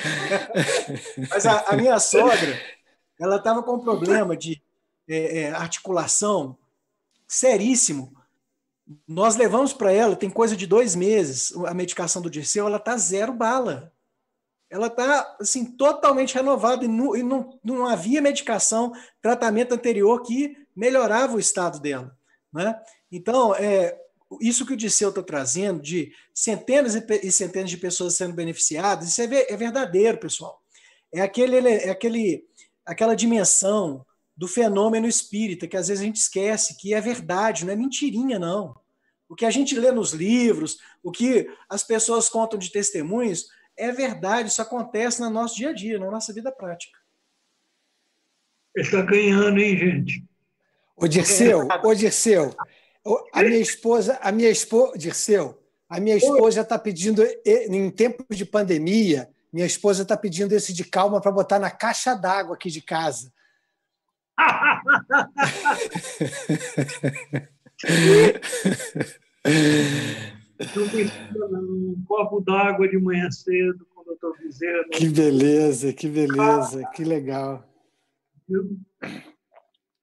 Mas a, a minha sogra, ela estava com um problema de é, é, articulação seríssimo. Nós levamos para ela, tem coisa de dois meses, a medicação do Dirceu, ela está zero bala. Ela está assim, totalmente renovada e, não, e não, não havia medicação, tratamento anterior que melhorava o estado dela, né? Então, é, isso que o Dirceu está trazendo, de centenas e, e centenas de pessoas sendo beneficiadas, isso é, é verdadeiro, pessoal. É, aquele, é aquele, aquela dimensão do fenômeno espírita, que às vezes a gente esquece que é verdade, não é mentirinha, não. O que a gente lê nos livros, o que as pessoas contam de testemunhos, é verdade, isso acontece no nosso dia a dia, na nossa vida prática. Ele está ganhando, hein, gente? Ô, Dirceu, ô, Dirceu, a minha esposa, a minha esposa, Dirceu, a minha esposa está pedindo, em tempos de pandemia, minha esposa está pedindo esse de calma para botar na caixa d'água aqui de casa. Eu preciso um copo d'água de manhã cedo com o doutor Bezerra. Que beleza, que beleza, ah, que legal. Eu,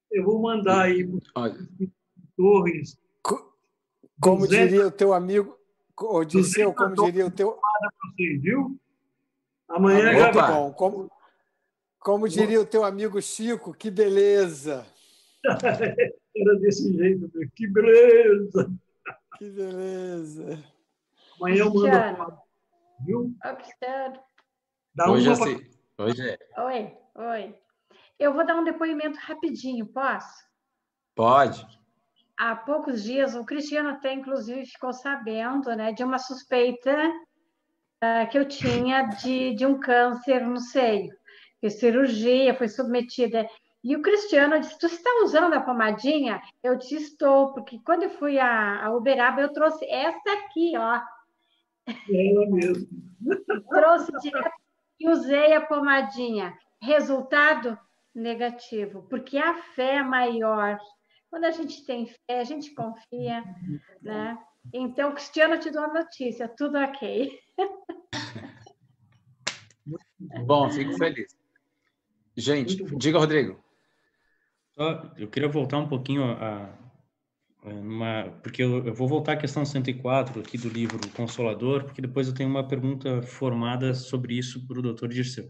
eu vou mandar aí para o Torres. Como duzentos, diria o teu amigo, ou Dirceu, como diria o teu. Vocês, viu? Amanhã é ah, bom. Como, como diria o teu amigo Chico, que beleza. Era desse jeito, que beleza. Que beleza. Amanhã eu mando a foto, viu? Dá hoje, uma... assim. Hoje é. Oi, oi. Eu vou dar um depoimento rapidinho, posso? Pode. Há poucos dias, o Cristiano até, inclusive, ficou sabendo, né, de uma suspeita uh, que eu tinha de, de um câncer no seio. Fiz cirurgia, fui submetida... E o Cristiano disse, tu está usando a pomadinha? Eu disse, estou, porque quando eu fui a, a Uberaba, eu trouxe essa aqui, ó. É mesmo. Trouxe direto e usei a pomadinha. Resultado negativo, porque a fé é maior. Quando a gente tem fé, a gente confia, né? Então, Cristiano, eu te dou a notícia, tudo ok. Bom, fico feliz. Gente, diga, Rodrigo. Eu queria voltar um pouquinho a, a uma, porque eu, eu vou voltar à questão cento e quatro aqui do livro Consolador, porque depois eu tenho uma pergunta formada sobre isso para o doutor Dirceu.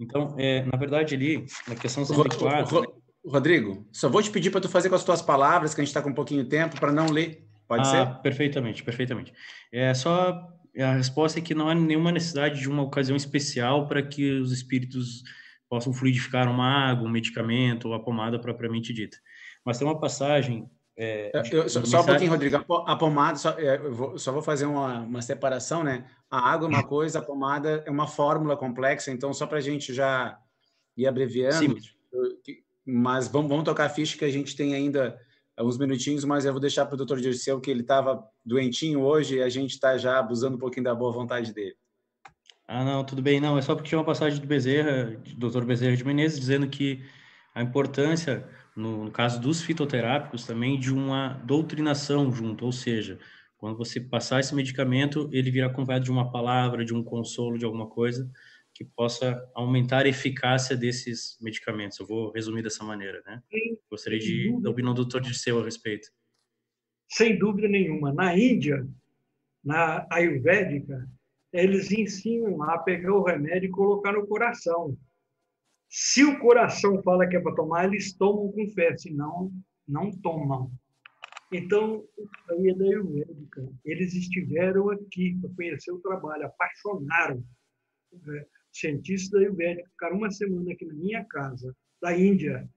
Então, é, na verdade, ali, na questão cento e quatro... O, o, Rodrigo, só vou te pedir para tu fazer com as tuas palavras, que a gente está com um pouquinho de tempo, para não ler. Pode ah, ser? Perfeitamente, perfeitamente. É só a resposta é que não há nenhuma necessidade de uma ocasião especial para que os espíritos possam fluidificar uma água, um medicamento ou a pomada propriamente dita. Mas tem uma passagem... É, eu, só, só um pouquinho, Rodrigo. A pomada, só, eu vou, só vou fazer uma, uma separação, né? A água é uma coisa, a pomada é uma fórmula complexa, então só para a gente já ir abreviando, Sim. mas vamos, vamos tocar a ficha que a gente tem ainda uns minutinhos, mas eu vou deixar para o doutor Dirceu, que ele estava doentinho hoje e a gente está já abusando um pouquinho da boa vontade dele. Ah, não, tudo bem. Não, é só porque tinha uma passagem do Bezerra, do doutor Bezerra de Menezes, dizendo que a importância... no caso dos fitoterápicos também, de uma doutrinação junto, ou seja, quando você passar esse medicamento, ele virá acompanhado de uma palavra, de um consolo, de alguma coisa que possa aumentar a eficácia desses medicamentos. Eu vou resumir dessa maneira, né? Gostaria de da opinião do doutor Dirceu a respeito. Sem dúvida nenhuma. Na Índia, na Ayurvédica, eles ensinam a pegar o remédio e colocar no coração. Se o coração fala que é para tomar, eles tomam com fé, senão não tomam. Então, a Ayurvédica, eles estiveram aqui para conhecer o trabalho, apaixonaram. Cientistas da Ayurvédica ficaram uma semana aqui na minha casa, da Índia,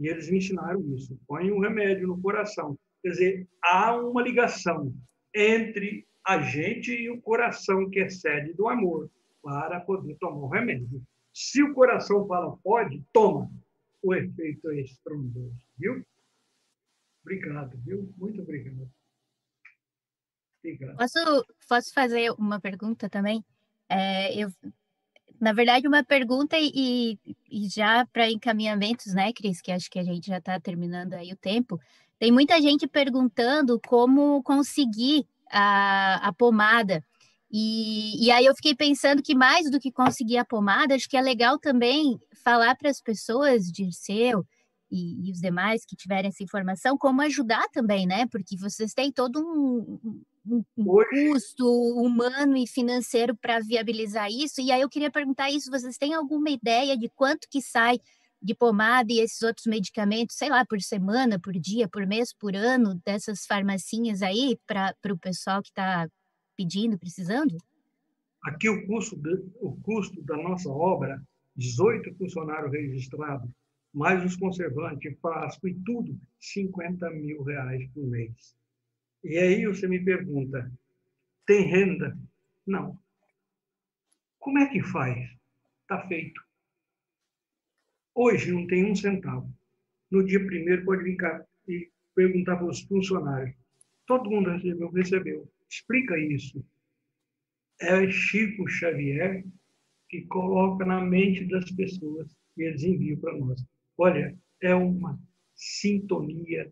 e eles me ensinaram isso. Põe um remédio no coração. Quer dizer, há uma ligação entre a gente e o coração, que é sede do amor, para poder tomar o remédio. Se o coração fala pode, toma. O efeito é estrondoso, viu? Obrigado, viu? Muito obrigado. obrigado. Posso, posso fazer uma pergunta também? É, eu, na verdade, uma pergunta e, e já para encaminhamentos, né, Cris? Que acho que a gente já está terminando aí o tempo. Tem muita gente perguntando como conseguir a, a pomada. E, e aí eu fiquei pensando que mais do que conseguir a pomada, acho que é legal também falar para as pessoas, Dirceu e, e os demais que tiverem essa informação, como ajudar também, né? Porque vocês têm todo um, um, um custo humano e financeiro para viabilizar isso. E aí eu queria perguntar isso, vocês têm alguma ideia de quanto que sai de pomada e esses outros medicamentos, sei lá, por semana, por dia, por mês, por ano, dessas farmacinhas aí para o pessoal que está... pedindo, precisando? Aqui o custo, de, o custo da nossa obra, dezoito funcionários registrados, mais os conservantes, Páscoa e tudo, cinquenta mil reais por mês. E aí você me pergunta, tem renda? Não. Como é que faz? Está feito. Hoje não tem um centavo. No dia primeiro pode vir cá e perguntar para os funcionários. Todo mundo recebeu, recebeu. Explica isso. É Chico Xavier que coloca na mente das pessoas e eles enviam para nós. Olha, é uma sintonia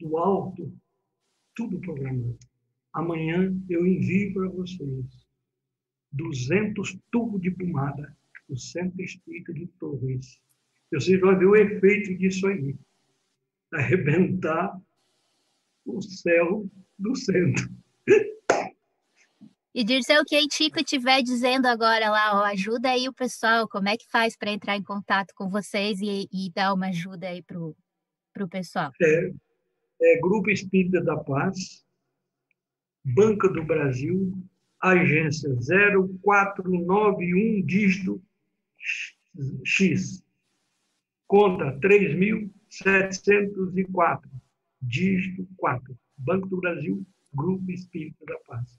do alto, tudo programado. Amanhã eu envio para vocês duzentos tubos de pomada do Centro Espírita de Torres. Vocês vão ver o efeito disso aí. Arrebentar o céu do centro. E Dirceu, quem Chico estiver dizendo agora lá, ó, ajuda aí o pessoal, como é que faz para entrar em contato com vocês e, e dar uma ajuda aí para o pessoal? É, é Grupo Espírita da Paz, Banca do Brasil, agência zero quatro nove um dígito X, conta três mil setecentos e quatro, dígito quatro, Banco do Brasil, Grupo Espírita da Paz.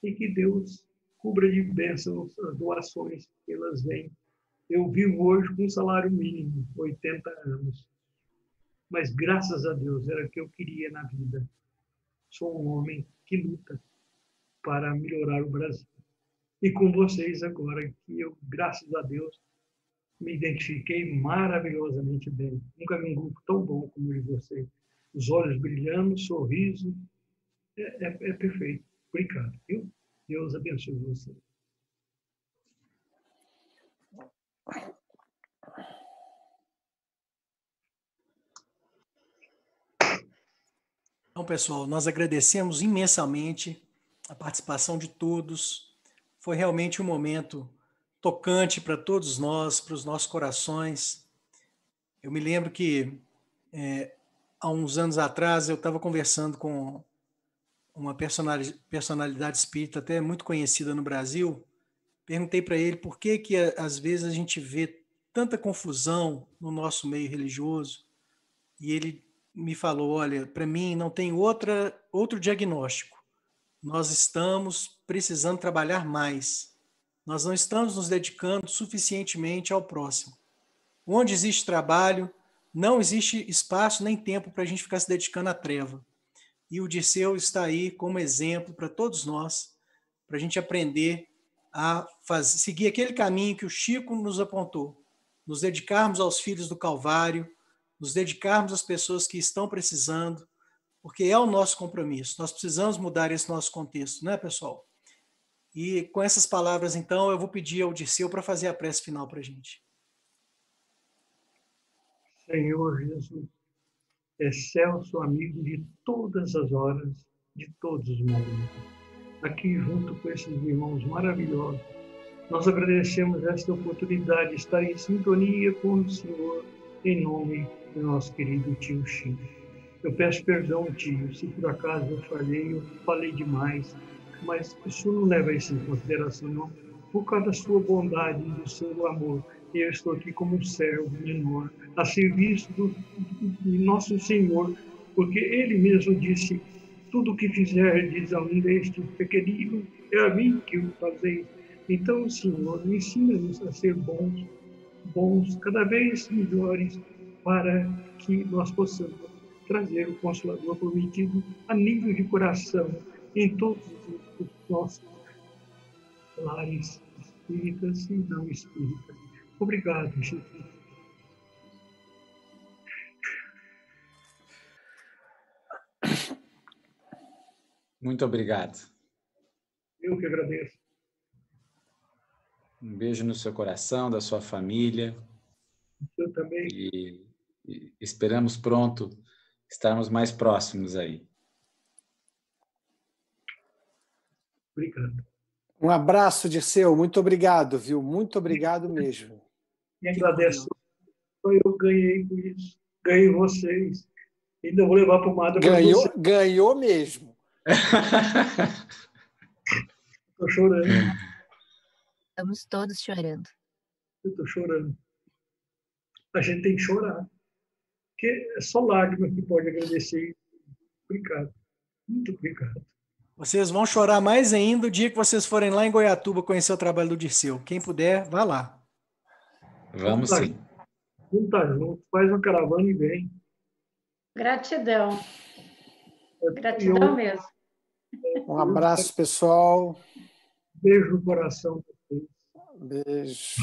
E que Deus cubra de bênçãos as doações que elas vêm. Eu vivo hoje com um salário mínimo, oitenta anos. Mas graças a Deus, era o que eu queria na vida. Sou um homem que luta para melhorar o Brasil. E com vocês agora, que eu, graças a Deus, me identifiquei maravilhosamente bem. Nunca vi um grupo tão bom como o de vocês. Os olhos brilhando, sorriso, é, é, é perfeito. Obrigado, viu? Deus abençoe você. Então, pessoal, nós agradecemos imensamente a participação de todos. Foi realmente um momento tocante para todos nós, para os nossos corações. Eu me lembro que é, há uns anos atrás eu estava conversando com uma personalidade espírita até muito conhecida no Brasil. Perguntei para ele por que que às vezes a gente vê tanta confusão no nosso meio religioso. E ele me falou, olha, para mim não tem outra, outro diagnóstico. Nós estamos precisando trabalhar mais. Nós não estamos nos dedicando suficientemente ao próximo. Onde existe trabalho, não existe espaço nem tempo para a gente ficar se dedicando à treva. E o Dirceu está aí como exemplo para todos nós, para a gente aprender a fazer, seguir aquele caminho que o Chico nos apontou, nos dedicarmos aos filhos do Calvário, nos dedicarmos às pessoas que estão precisando, porque é o nosso compromisso. Nós precisamos mudar esse nosso contexto, né, pessoal? E com essas palavras, então, eu vou pedir ao Dirceu para fazer a prece final para a gente. Senhor Jesus, excelso amigo de todas as horas, de todos os momentos, aqui junto com esses irmãos maravilhosos, nós agradecemos esta oportunidade de estar em sintonia com o Senhor, em nome do nosso querido tio Chico. Eu peço perdão, tio, se por acaso eu falei, eu falei demais, mas o Senhor não leva isso em consideração, não. Por causa da sua bondade e do seu amor, eu estou aqui como um servo menor, a serviço do, do nosso Senhor, porque Ele mesmo disse, tudo o que fizerdes a um deste pequenino, é a mim que o fazeis. Então, Senhor, ensina-nos a ser bons, bons, cada vez melhores, para que nós possamos trazer o Consolador prometido a nível de coração, em todos os nossos lares espíritas e não espíritas. Obrigado, Jesus. Muito obrigado. Eu que agradeço. Um beijo no seu coração, da sua família. Eu também. E, e esperamos pronto estarmos mais próximos aí. Obrigado. Um abraço, Dirceu. Muito obrigado, viu? Muito obrigado mesmo. E agradeço. Eu ganhei com isso. Ganhei vocês. Ainda vou levar para o Madre. Ganhou, você. Ganhou mesmo. Estou chorando. Estamos todos chorando. Eu estou chorando. A gente tem que chorar. Porque é só lágrimas que pode agradecer. Obrigado. Muito obrigado. Vocês vão chorar mais ainda o dia que vocês forem lá em Goiatuba conhecer o trabalho do Dirceu. Quem puder, vá lá. Vamos, Vamos sim. Vamos estar juntos. Faz uma caravana e vem. Gratidão. Gratidão mesmo. Um abraço, pessoal. Beijo no coração. Beijo.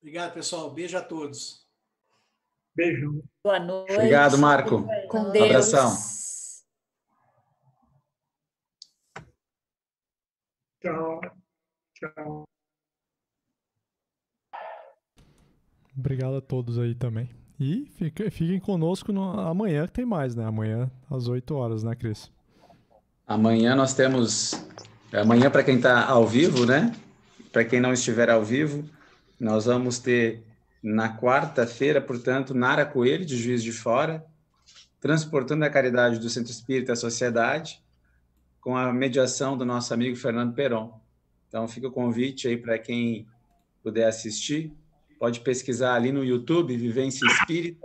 Obrigado, pessoal. Beijo a todos. Beijo. Boa noite. Obrigado, Marco. Com Deus. Um abração. Tchau, tchau. Obrigado a todos aí também. E fica, fiquem conosco no, amanhã que tem mais, né? Amanhã às oito horas, né, Cris? Amanhã nós temos... Amanhã, para quem está ao vivo, né? Para quem não estiver ao vivo, nós vamos ter na quarta-feira, portanto, Nara Coelho, de Juiz de Fora, transportando a caridade do Centro Espírita à sociedade, com a mediação do nosso amigo Fernando Peron. Então, fica o convite aí para quem puder assistir. Pode pesquisar ali no YouTube, Vivência Espírita,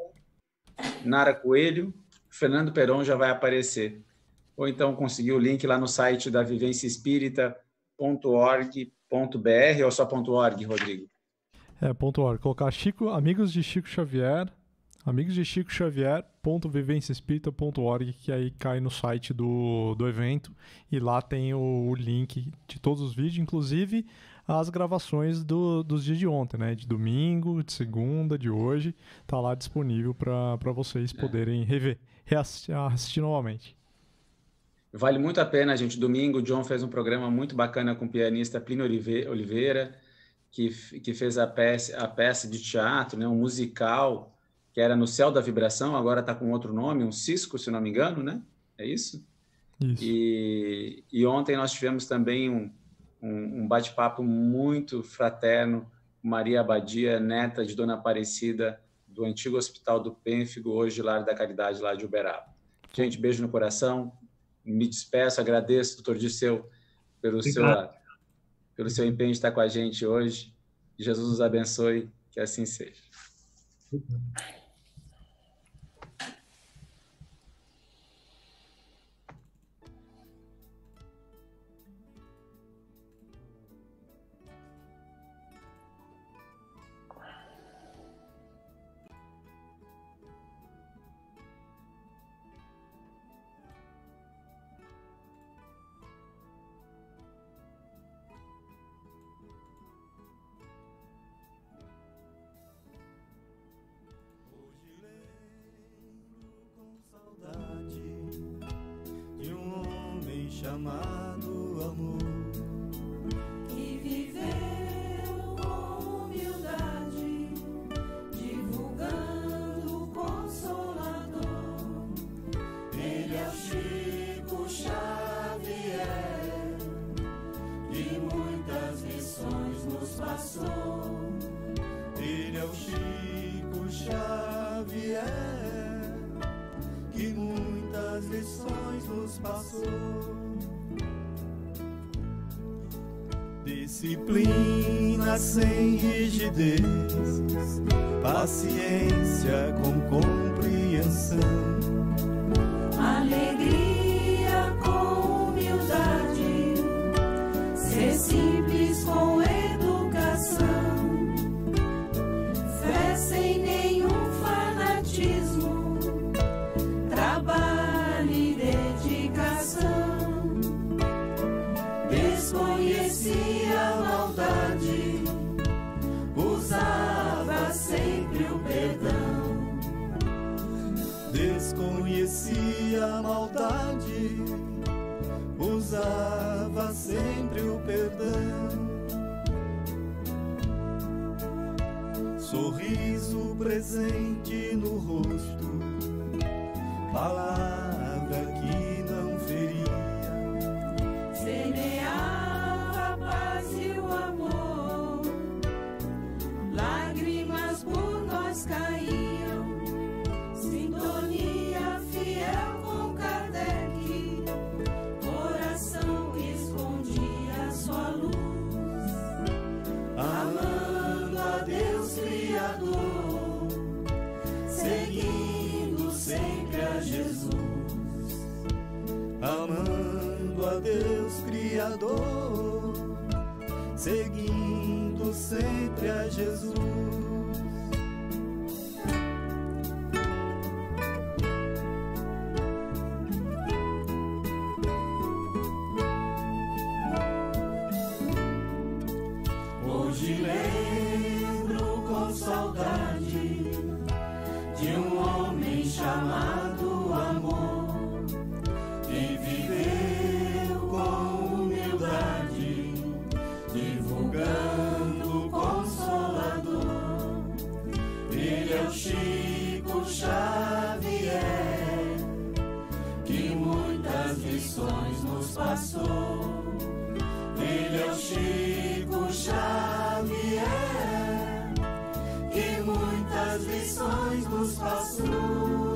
Nara Coelho, Fernando Peron já vai aparecer. Ou então conseguir o link lá no site da vivência espírita ponto org ponto br, ou só .org, Rodrigo? É, .org. Colocar Chico, amigos de Chico Xavier, amigos de Chico Xavier, .vivência espírita ponto org, que aí cai no site do, do evento, e lá tem o, o link de todos os vídeos, inclusive as gravações do, dos dias de ontem, né? De domingo, de segunda, de hoje, tá lá disponível para vocês poderem rever, reassistir, assistir novamente. Vale muito a pena, gente. Domingo o John fez um programa muito bacana com o pianista Plínio Oliveira, que, que fez a peça, a peça de teatro, né? Um musical, que era No Céu da Vibração, agora está com outro nome, um cisco, se não me engano, né? É isso? Isso. E, e ontem nós tivemos também um, um, um bate-papo muito fraterno Maria Abadia, neta de Dona Aparecida, do antigo Hospital do Pênfigo, hoje Lar da Caridade, lá de Uberaba. Gente, beijo no coração, me despeço, agradeço, doutor Dirceu, pelo seu, pelo seu empenho de estar com a gente hoje. Jesus nos abençoe, que assim seja. Chamado amor, que viveu com humildade, divulgando o Consolador. Ele é o Chico Xavier, e muitas lições nos passou. Ele é o Chico Xavier, que muitas lições nos passou. Disciplina sem rigidez, paciência com compreensão, alegria com humildade, ser simples com educação, fé sem nenhum fanatismo, trabalho e dedicação. Desconhecido Desconhecia a maldade, usava sempre o perdão. Sorriso presente no rosto, palavra que não feria, semeava a paz e o amor, lágrimas por nós caíam. Amando a Deus Criador, seguindo sempre a Jesus. Hoje lembro com saudade de um homem chamado Amor, Chico Xavier, que muitas lições nos passou. Ele é o Chico Xavier, que muitas lições nos passou.